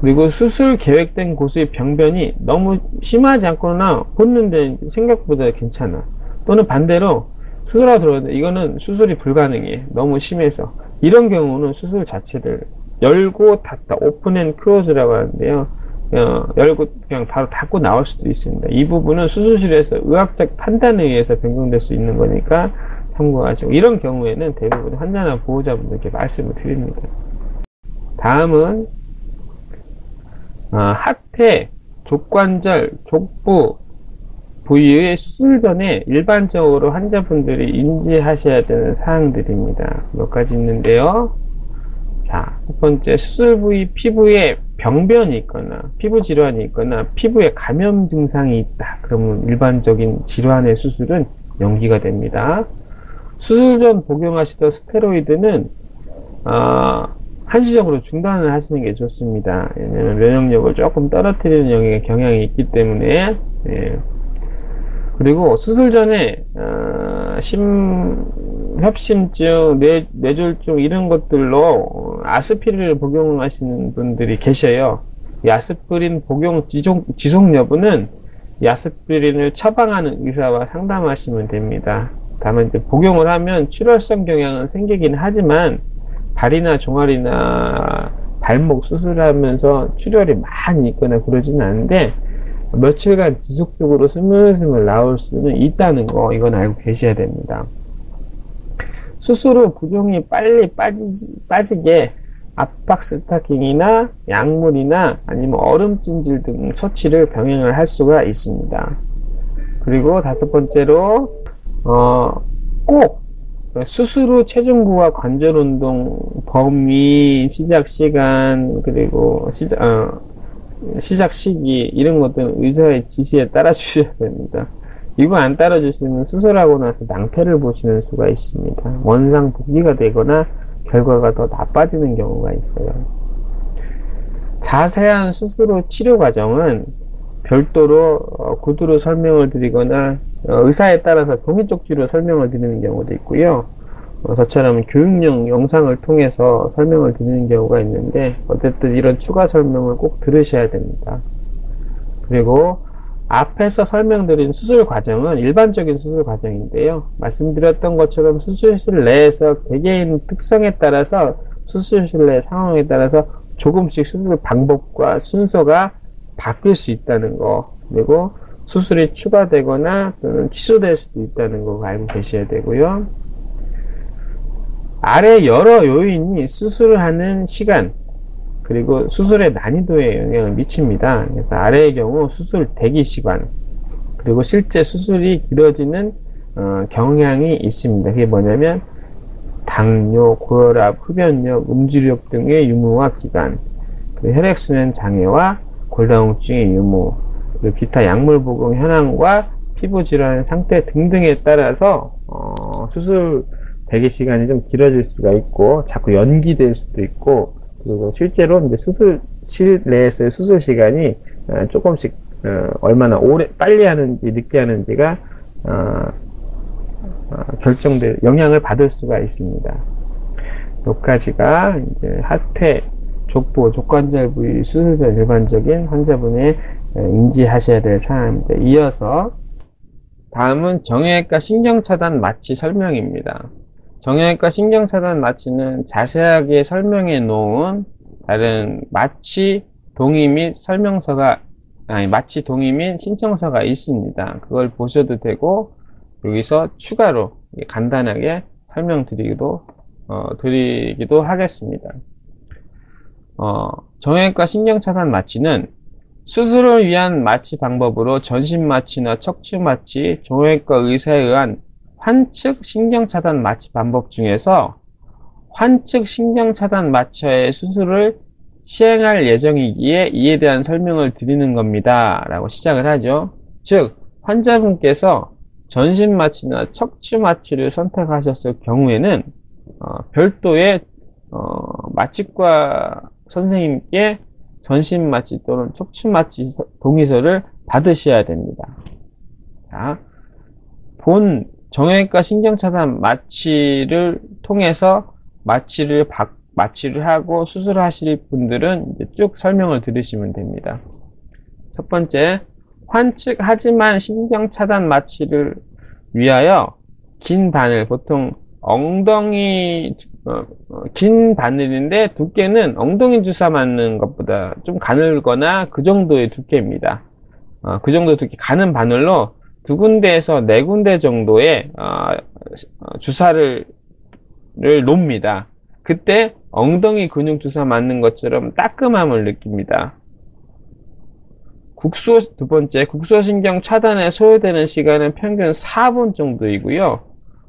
그리고 수술 계획된 곳의 병변이 너무 심하지 않거나 봤는데 생각보다 괜찮아, 또는 반대로 수술하고 들어왔는데 이거는 수술이 불가능해, 너무 심해서, 이런 경우는 수술 자체를 열고 닫다, 오픈 앤 클로즈라고 하는데요. 어, 열고 그냥 바로 닫고 나올 수도 있습니다. 이 부분은 수술실에서 의학적 판단에 의해서 변경될 수 있는 거니까 참고하시고, 이런 경우에는 대부분 환자나 보호자분들께 말씀을 드립니다. 다음은 어, 하태, 족관절, 족부 부위의 수술 전에 일반적으로 환자분들이 인지하셔야 되는 사항들입니다. 몇 가지 있는데요. 자, 첫 번째, 수술 부위 피부에 병변이 있거나 피부 질환이 있거나 피부에 감염 증상이 있다. 그러면 일반적인 질환의 수술은 연기가 됩니다. 수술 전 복용하시던 스테로이드는 어, 한시적으로 중단을 하시는 게 좋습니다. 왜냐하면 면역력을 조금 떨어뜨리는 영향의 경향이 있기 때문에. 예. 그리고 수술 전에 어, 심, 협심증, 뇌, 뇌졸중 이런 것들로 아스피린을 복용하시는 분들이 계셔요. 야스피린 복용 지속, 지속 여부는 야스피린을 처방하는 의사와 상담하시면 됩니다. 다만 이제 복용을 하면 출혈성 경향은 생기긴 하지만 발이나 종아리나 발목 수술하면서 출혈이 많이 있거나 그러진 않은데 며칠간 지속적으로 스물스물 나올 수는 있다는 거, 이건 알고 계셔야 됩니다. 수술 후 부종이 빨리 빠지, 빠지게 압박 스타킹이나 약물이나 아니면 얼음 찜질 등 처치를 병행을 할 수가 있습니다. 그리고 다섯 번째로 어, 꼭 수술 후 체중부와 관절 운동 범위, 시작 시간, 그리고 시작, 어, 시작 시기 이런 것들은 의사의 지시에 따라 주셔야 됩니다. 이거 안 따라 주시면 수술하고 나서 낭패를 보시는 수가 있습니다. 원상 복귀가 되거나 결과가 더 나빠지는 경우가 있어요. 자세한 수술 후 치료 과정은 별도로 어, 구두로 설명을 드리거나 어, 의사에 따라서 종이 쪽지로 설명을 드리는 경우도 있고요. 어, 저처럼 교육용 영상을 통해서 설명을 드리는 경우가 있는데 어쨌든 이런 추가 설명을 꼭 들으셔야 됩니다. 그리고 앞에서 설명드린 수술 과정은 일반적인 수술 과정인데요. 말씀드렸던 것처럼 수술실 내에서 개개인 특성에 따라서 수술실 내 상황에 따라서 조금씩 수술 방법과 순서가 바뀔 수 있다는 거, 그리고 수술이 추가되거나 또는 취소될 수도 있다는 거 알고 계셔야 되고요. 아래 여러 요인이 수술을 하는 시간 그리고 수술의 난이도에 영향을 미칩니다. 그래서 아래의 경우 수술 대기 시간 그리고 실제 수술이 길어지는 어, 경향이 있습니다. 그게 뭐냐면 당뇨, 고혈압, 흡연력, 음주력 등의 유무와 기간, 그리고 혈액순환 장애와 골다공증의 유무, 그리고 기타 약물 복용 현황과 피부 질환의 상태 등등에 따라서 어, 수술 대기 시간이 좀 길어질 수가 있고 자꾸 연기될 수도 있고, 그리고 실제로 이제 수술실 내에서의 수술 시간이 조금씩 얼마나 오래 빨리 하는지 늦게 하는지가 결정될 영향을 받을 수가 있습니다. 여기까지가 이제 하태, 족부, 족관절 부위 수술 전 일반적인 환자분의 인지하셔야 될 사항입니다. 이어서 다음은 정형외과 신경차단 마취 설명입니다. 정형외과 신경차단 마취는 자세하게 설명해 놓은 다른 마취 동의 및 설명서가, 아니, 마취 동의 및 신청서가 있습니다. 그걸 보셔도 되고, 여기서 추가로 간단하게 설명드리기도, 어, 드리기도 하겠습니다. 어, 정형외과 신경차단 마취는 수술을 위한 마취 방법으로 전신 마취나 척추 마취, 정형외과 의사에 의한 환측 신경차단 마취 방법 중에서 환측 신경차단 마취의 수술을 시행할 예정이기에 이에 대한 설명을 드리는 겁니다 라고 시작을 하죠. 즉 환자분께서 전신 마취나 척추 마취를 선택하셨을 경우에는 어, 별도의 어, 마취과 선생님께 전신 마취 또는 척추 마취 동의서를 받으셔야 됩니다. 자, 본 정형외과 신경차단 마취를 통해서 마취를, 바, 마취를 하고 수술하실 분들은 이제 쭉 설명을 들으시면 됩니다. 첫 번째, 환측하지만 신경차단 마취를 위하여 긴 바늘, 보통 엉덩이, 어, 어, 긴 바늘인데 두께는 엉덩이 주사 맞는 것보다 좀 가늘거나 그 정도의 두께입니다. 어, 그 정도 두께 가는 바늘로 두 군데에서 네 군데 정도의 주사를 놓습니다. 그때 엉덩이 근육 주사 맞는 것처럼 따끔함을 느낍니다. 국소, 두 번째, 국소신경 차단에 소요되는 시간은 평균 사 분 정도이고요.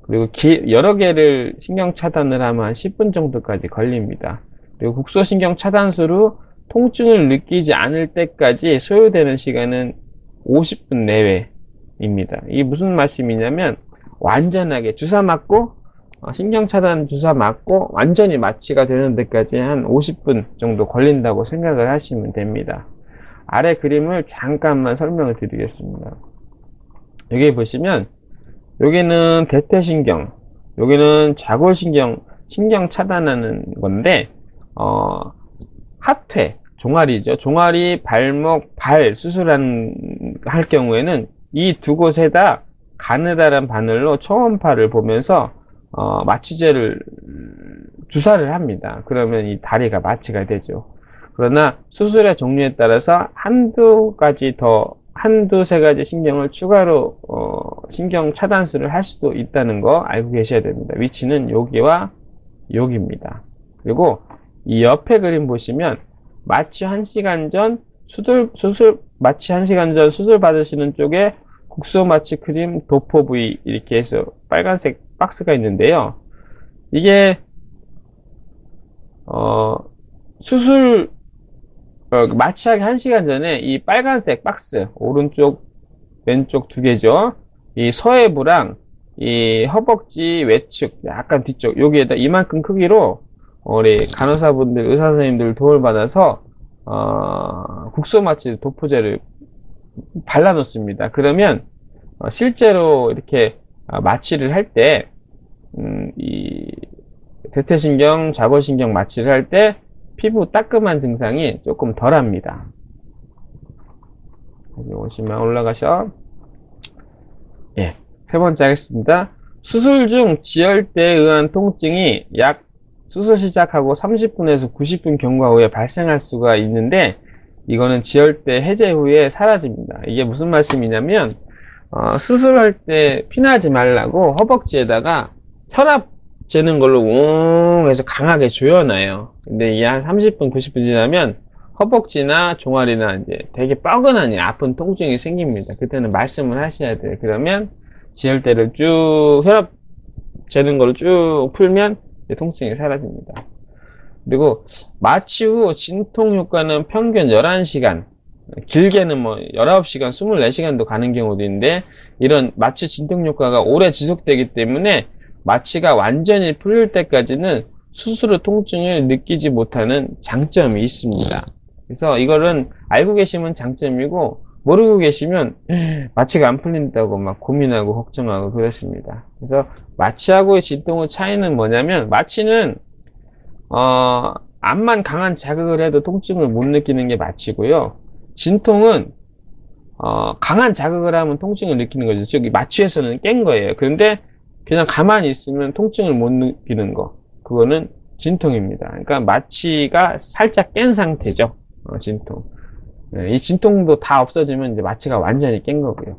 그리고 기, 여러 개를 신경 차단을 하면 한 십 분 정도까지 걸립니다. 그리고 국소신경 차단수로 통증을 느끼지 않을 때까지 소요되는 시간은 오십 분 내외 입니다. 이게 무슨 말씀이냐면 완전하게 주사 맞고 신경차단 주사 맞고 완전히 마취가 되는 데까지 한 오십 분 정도 걸린다고 생각을 하시면 됩니다. 아래 그림을 잠깐만 설명을 드리겠습니다. 여기 보시면 여기는 대퇴신경, 여기는 좌골신경 신경 차단하는 건데 어, 하퇴, 종아리죠. 종아리, 발목, 발 수술한 할 경우에는 이 두 곳에다 가느다란 바늘로 초음파를 보면서 어, 마취제를 주사를 합니다. 그러면 이 다리가 마취가 되죠. 그러나 수술의 종류에 따라서 한두 가지 더, 한두 세 가지 신경을 추가로 어, 신경 차단술을 할 수도 있다는 거 알고 계셔야 됩니다. 위치는 여기와 여기입니다. 그리고 이 옆에 그림 보시면 마취 한 시간 전 수술, 수술 마취 한 시간 전 수술 받으시는 쪽에 국소 마취 크림 도포 부위 이렇게 해서 빨간색 박스가 있는데요. 이게 어, 수술 어, 마취하기 한 시간 전에 이 빨간색 박스 오른쪽 왼쪽 두 개죠. 이 서해부랑 이 허벅지 외측 약간 뒤쪽 여기에다 이만큼 크기로 우리 간호사분들, 의사선생님들 도움을 받아서 어, 국소마취 도포제를 발라 놓습니다. 그러면 어, 실제로 이렇게 어, 마취를 할 때 음, 이 대퇴신경, 좌골신경 마취를 할 때 피부 따끔한 증상이 조금 덜합니다. 여기 오시면 올라가셔. 예, 세 번째 하겠습니다. 수술 중 지혈대에 의한 통증이 약 수술 시작하고 삼십 분에서 구십 분 경과 후에 발생할 수가 있는데, 이거는 지혈대 해제 후에 사라집니다. 이게 무슨 말씀이냐면 어, 수술할 때 피나지 말라고 허벅지에다가 혈압 재는 걸로 웅 해서 강하게 조여놔요. 근데 이게 한 삼십 분, 구십 분 지나면 허벅지나 종아리나 이제 되게 뻐근하니 아픈 통증이 생깁니다. 그때는 말씀을 하셔야 돼요. 그러면 지혈대를 쭉 혈압 재는 걸로 쭉 풀면 통증이 사라집니다. 그리고 마취 후 진통 효과는 평균 열한 시간, 길게는 뭐 열아홉 시간, 이십사 시간도 가는 경우도 있는데, 이런 마취 진통 효과가 오래 지속되기 때문에 마취가 완전히 풀릴 때까지는 수술 후 통증을 느끼지 못하는 장점이 있습니다. 그래서 이거는 알고 계시면 장점이고, 모르고 계시면 마취가 안 풀린다고 막 고민하고 걱정하고 그랬습니다. 그래서 마취하고의 진통의 차이는 뭐냐면, 마취는 어, 암만 강한 자극을 해도 통증을 못 느끼는 게 마취고요. 진통은 어, 강한 자극을 하면 통증을 느끼는 거죠. 즉 마취에서는 깬 거예요. 그런데 그냥 가만히 있으면 통증을 못 느끼는 거, 그거는 진통입니다. 그러니까 마취가 살짝 깬 상태죠. 어, 진통. 네, 이 진통도 다 없어지면 이제 마취가 완전히 깬 거고요.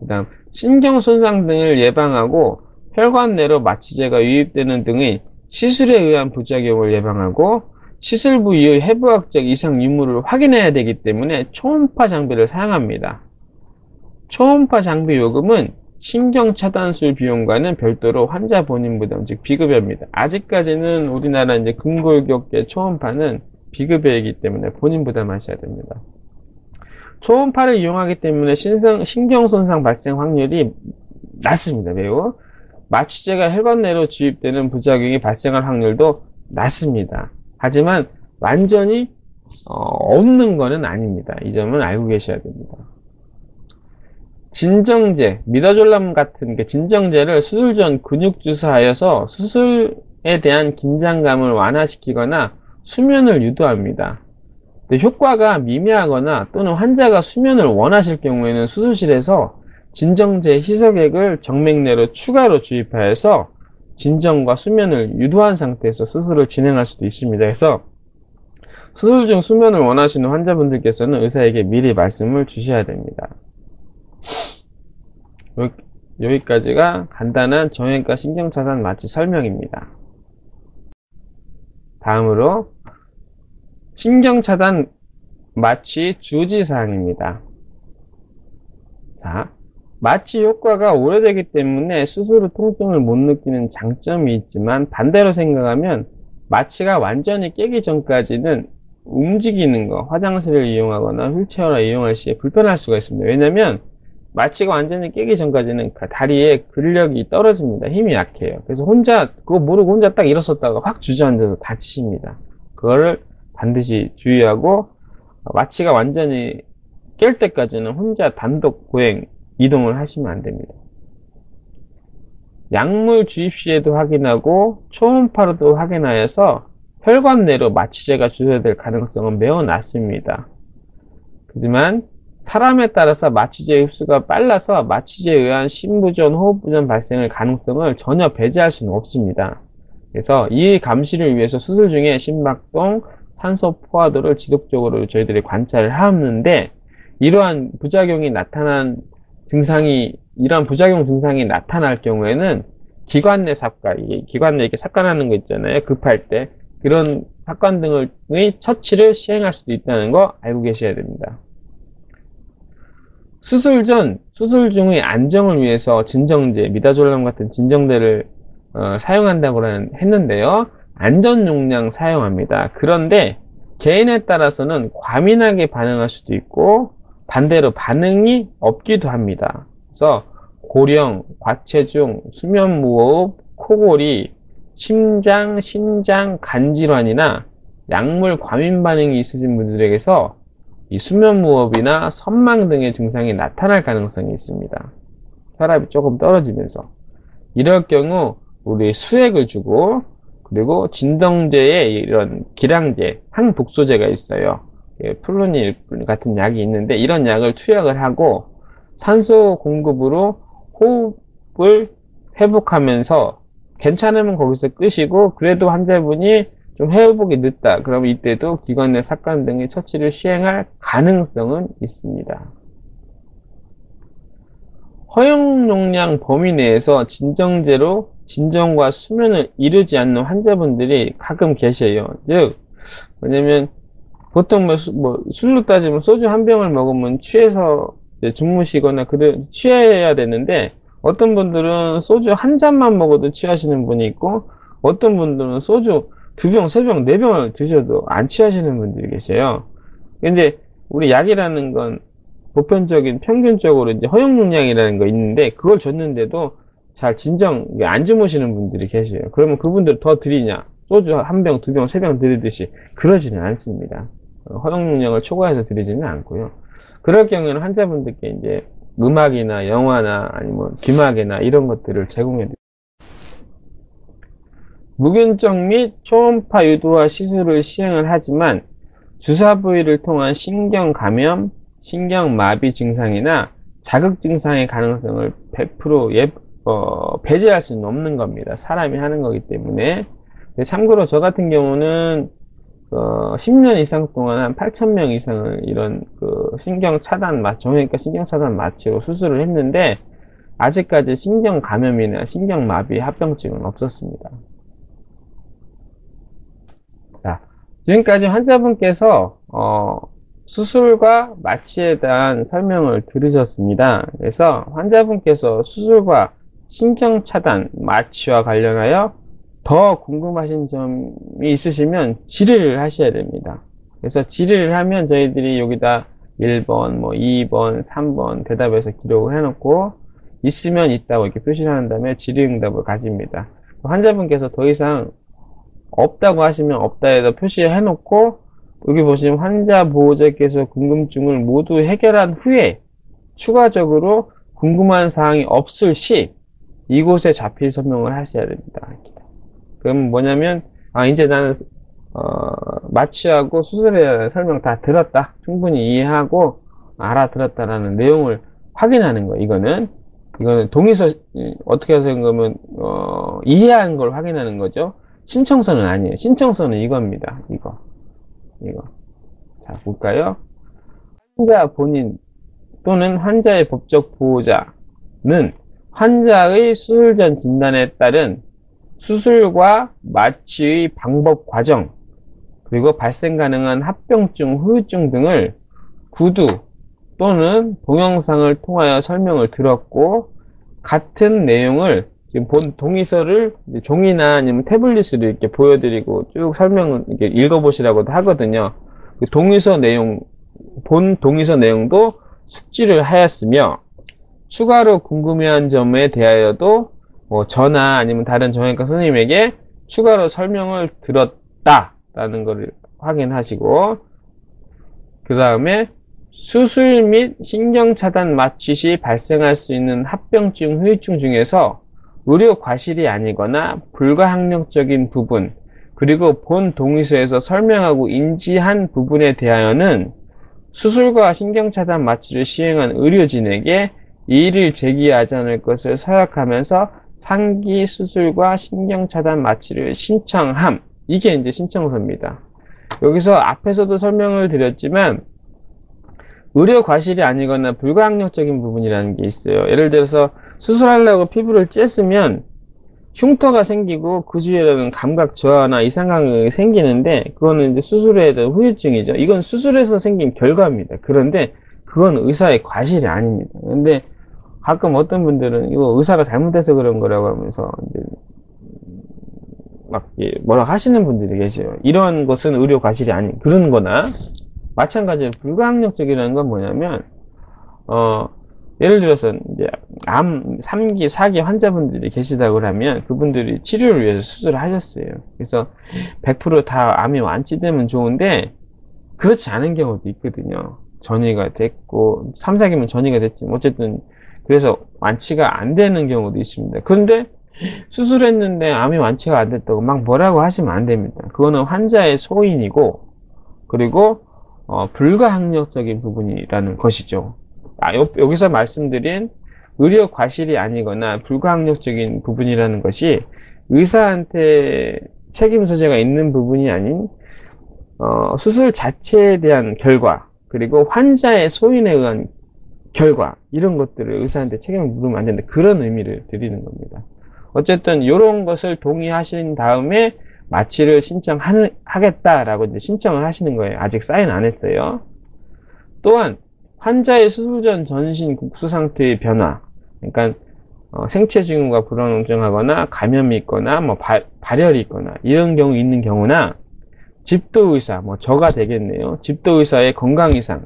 그 다음 신경 손상 등을 예방하고 혈관 내로 마취제가 유입되는 등의 시술에 의한 부작용을 예방하고 시술 부 이후 해부학적 이상 유무를 확인해야 되기 때문에 초음파 장비를 사용합니다. 초음파 장비 요금은 신경 차단술 비용과는 별도로 환자 본인 부담, 즉 비급여입니다. 아직까지는 우리나라 이제 근골격계 초음파는 비급여이기 때문에 본인 부담하셔야 됩니다. 초음파를 이용하기 때문에 신성, 신경 손상 발생 확률이 낮습니다. 매우 마취제가 혈관 내로 주입되는 부작용이 발생할 확률도 낮습니다. 하지만 완전히 어, 없는 것은 아닙니다. 이 점은 알고 계셔야 됩니다. 진정제, 미다졸람 같은 게 진정제를 수술 전 근육 주사하여서 수술에 대한 긴장감을 완화시키거나 수면을 유도합니다. 근데 효과가 미미하거나 또는 환자가 수면을 원하실 경우에는 수술실에서 진정제 희석액을 정맥내로 추가로 주입하여서 진정과 수면을 유도한 상태에서 수술을 진행할 수도 있습니다. 그래서 수술 중 수면을 원하시는 환자분들께서는 의사에게 미리 말씀을 주셔야 됩니다. 여기까지가 간단한 정형외과 신경차단 마취 설명입니다. 다음으로 신경차단 마취 주지사항입니다. 자, 마취 효과가 오래되기 때문에 수술 후 통증을 못 느끼는 장점이 있지만, 반대로 생각하면 마취가 완전히 깨기 전까지는 움직이는 거, 화장실을 이용하거나 휠체어를 이용할 시에 불편할 수가 있습니다. 왜냐면 마취가 완전히 깨기 전까지는 다리에 근력이 떨어집니다. 힘이 약해요. 그래서 혼자 그거 모르고 혼자 딱 일어섰다가 확 주저앉아서 다치십니다. 그거를 반드시 주의하고, 마취가 완전히 깰 때까지는 혼자 단독 보행, 이동을 하시면 안 됩니다. 약물 주입 시에도 확인하고 초음파로도 확인하여서 혈관내로 마취제가 주사될 가능성은 매우 낮습니다. 하지만 사람에 따라서 마취제의 흡수가 빨라서 마취제에 의한 심부전, 호흡부전 발생의 가능성을 전혀 배제할 수는 없습니다. 그래서 이 감시를 위해서 수술 중에 심박동, 산소 포화도를 지속적으로 저희들이 관찰을 하는데, 이러한 부작용이 나타난 증상이, 이러한 부작용 증상이 나타날 경우에는 기관 내 삽관, 이게 기관 내 이렇게 삽관하는 거 있잖아요. 급할 때. 그런 사건 등의 처치를 시행할 수도 있다는 거 알고 계셔야 됩니다. 수술 전, 수술 중의 안정을 위해서 진정제, 미다졸람 같은 진정제를 어, 사용한다고 했는데요. 안전 용량 사용합니다. 그런데 개인에 따라서는 과민하게 반응할 수도 있고 반대로 반응이 없기도 합니다. 그래서 고령, 과체중, 수면무호흡, 코골이, 심장, 신장, 간질환이나 약물 과민 반응이 있으신 분들에게서 이 수면무호흡이나 선망 등의 증상이 나타날 가능성이 있습니다. 혈압이 조금 떨어지면서. 이럴 경우 우리 수액을 주고, 그리고 진정제에 이런 기량제, 항독소제가 있어요. 플루닐 같은 약이 있는데 이런 약을 투약을 하고 산소 공급으로 호흡을 회복하면서 괜찮으면 거기서 끄시고, 그래도 환자분이 좀 회복이 늦다 그러면 이때도 기관 내 삭관 등의 처치를 시행할 가능성은 있습니다. 허용 용량 범위 내에서 진정제로 진정과 수면을 이루지 않는 환자분들이 가끔 계세요. 즉 왜냐면 보통 뭐, 뭐 술로 따지면 소주 한 병을 먹으면 취해서 주무시거나 그래 취해야 되는데, 어떤 분들은 소주 한 잔만 먹어도 취하시는 분이 있고, 어떤 분들은 소주 두 병, 세 병, 네 병을 드셔도 안 취하시는 분들이 계세요. 근데 우리 약이라는 건 보편적인 평균적으로 이제 허용 용량이라는 거 있는데 그걸 줬는데도 잘 진정 안 주무시는 분들이 계세요. 그러면 그분들 더 드리냐? 소주 한 병, 두 병, 세 병 드리듯이 그러지는 않습니다. 허용 용량을 초과해서 드리지는 않고요. 그럴 경우에는 환자분들께 이제 음악이나 영화나 아니면 귀마개나 이런 것들을 제공해 드립니다. 무균적 및 초음파 유도화 시술을 시행을 하지만 주사 부위를 통한 신경 감염, 신경 마비 증상이나 자극 증상의 가능성을 백 퍼센트 예, 어, 배제할 수는 없는 겁니다. 사람이 하는 거기 때문에. 참고로 저 같은 경우는 어, 십 년 이상 동안 한 팔천 명 이상을 이런 그 신경 차단 마, 정형외과 신경 차단 마취로 수술을 했는데 아직까지 신경 감염이나 신경 마비 합병증은 없었습니다. 자, 지금까지 환자분께서 어, 수술과 마취에 대한 설명을 들으셨습니다. 그래서 환자분께서 수술과 신경 차단 마취와 관련하여 더 궁금하신 점이 있으시면 질의를 하셔야 됩니다. 그래서 질의를 하면 저희들이 여기다 일 번, 뭐 이 번, 삼 번 대답해서 기록을 해놓고 있으면 있다고 이렇게 표시를 한 다음에 질의응답을 가집니다. 환자분께서 더 이상 없다고 하시면 없다 해서 표시해놓고, 여기 보시면 환자 보호자께서 궁금증을 모두 해결한 후에 추가적으로 궁금한 사항이 없을 시 이곳에 자필 서명을 하셔야 됩니다. 그럼 뭐냐면, 아, 이제 나는, 어, 마취하고 수술에 설명 다 들었다. 충분히 이해하고, 알아들었다라는 내용을 확인하는 거예요, 이거는. 이거는 동의서, 어떻게 하는 거면, 어, 이해한 걸 확인하는 거죠. 신청서는 아니에요. 신청서는 이겁니다, 이거. 이거. 자, 볼까요? 환자 본인 또는 환자의 법적 보호자는 환자의 수술 전 진단에 따른 수술과 마취의 방법 과정, 그리고 발생 가능한 합병증, 후유증 등을 구두 또는 동영상을 통하여 설명을 들었고, 같은 내용을 지금 본 동의서를 이제 종이나 아니면 태블릿으로 이렇게 보여드리고 쭉 설명을 이렇게 읽어보시라고도 하거든요. 동의서 내용, 본 동의서 내용도 숙지를 하였으며, 추가로 궁금해한 점에 대하여도 뭐 저나 아니면 다른 정형외과 선생님에게 추가로 설명을 들었다라는 것을 확인하시고, 그 다음에 수술 및 신경차단 마취 시 발생할 수 있는 합병증, 후유증 중에서 의료 과실이 아니거나 불가항력적인 부분, 그리고 본 동의서에서 설명하고 인지한 부분에 대하여는 수술과 신경차단 마취를 시행한 의료진에게 이의를 제기하지 않을 것을 서약하면서 상기 수술과 신경차단 마취를 신청함. 이게 이제 신청서입니다. 여기서 앞에서도 설명을 드렸지만 의료 과실이 아니거나 불가항력적인 부분이라는 게 있어요. 예를 들어서 수술하려고 피부를 쬐으면 흉터가 생기고 그 주위에는 감각 저하나 이상감이 생기는데 그거는 이제 수술에 대한 후유증이죠. 이건 수술에서 생긴 결과입니다. 그런데 그건 의사의 과실이 아닙니다. 근데 가끔 어떤 분들은 이거 의사가 잘못해서 그런 거라고 하면서 이제 막 뭐라 하시는 분들이 계세요. 이런 것은 의료 과실이 아닌 그런 거나 마찬가지로 불가항력적이라는 건 뭐냐면 어 예를 들어서 이제 암 삼 기, 사 기 환자분들이 계시다고 하면 그분들이 치료를 위해서 수술을 하셨어요. 그래서 백 퍼센트 다 암이 완치되면 좋은데 그렇지 않은 경우도 있거든요. 전이가 됐고 삼, 사 기면 전이가 됐지만 어쨌든 그래서 완치가 안 되는 경우도 있습니다. 그런데 수술했는데 암이 완치가 안 됐다고 막 뭐라고 하시면 안 됩니다. 그거는 환자의 소인이고 그리고 어, 불가항력적인 부분이라는 것이죠. 아, 요, 여기서 말씀드린 의료 과실이 아니거나 불가항력적인 부분이라는 것이 의사한테 책임 소재가 있는 부분이 아닌 어, 수술 자체에 대한 결과 그리고 환자의 소인에 의한 결과 이런 것들을 의사한테 책임을 물으면 안 된다. 그런 의미를 드리는 겁니다. 어쨌든 이런 것을 동의하신 다음에 마취를 신청하겠다라고 이제 신청을 하시는 거예요. 아직 사인 안 했어요. 또한 환자의 수술 전 전신 국소 상태의 변화, 그러니까 어, 생체 증후가 불안정하거나 감염이 있거나 뭐 바, 발열이 있거나 이런 경우 있는 경우나 집도의사, 뭐 저가 되겠네요. 집도의사의 건강 이상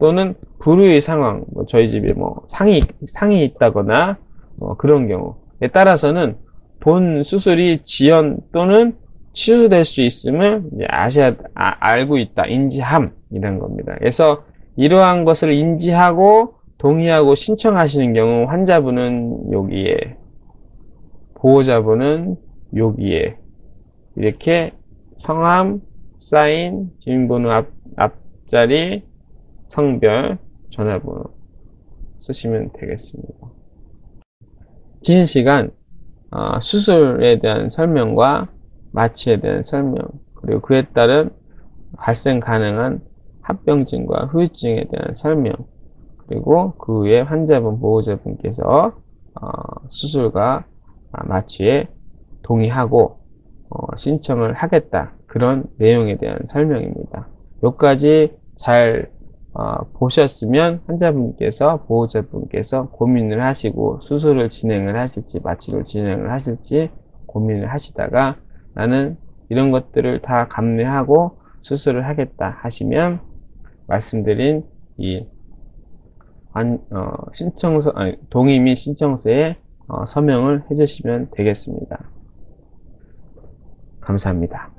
또는 불의의 상황, 뭐 저희 집에 뭐 상이 상이 있다거나 뭐 그런 경우에 따라서는 본 수술이 지연 또는 취소될 수 있음을 아셔야 아, 알고 있다, 인지함이란 겁니다. 그래서 이러한 것을 인지하고 동의하고 신청하시는 경우 환자분은 여기에, 보호자분은 여기에 이렇게 성함, 사인, 주민번호 앞, 앞자리, 성별, 전화번호 쓰시면 되겠습니다. 긴 시간 어, 수술에 대한 설명과 마취에 대한 설명 그리고 그에 따른 발생 가능한 합병증과 후유증에 대한 설명 그리고 그 후에 환자분, 보호자분께서 어, 수술과 마취에 동의하고 어, 신청을 하겠다 그런 내용에 대한 설명입니다. 여기까지 잘 어, 보셨으면 환자분께서, 보호자분께서 고민을 하시고 수술을 진행을 하실지 마취를 진행을 하실지 고민을 하시다가 나는 이런 것들을 다 감내하고 수술을 하겠다 하시면 말씀드린 이 안, 어, 신청서, 아니, 동의 및 신청서에 어, 서명을 해주시면 되겠습니다. 감사합니다.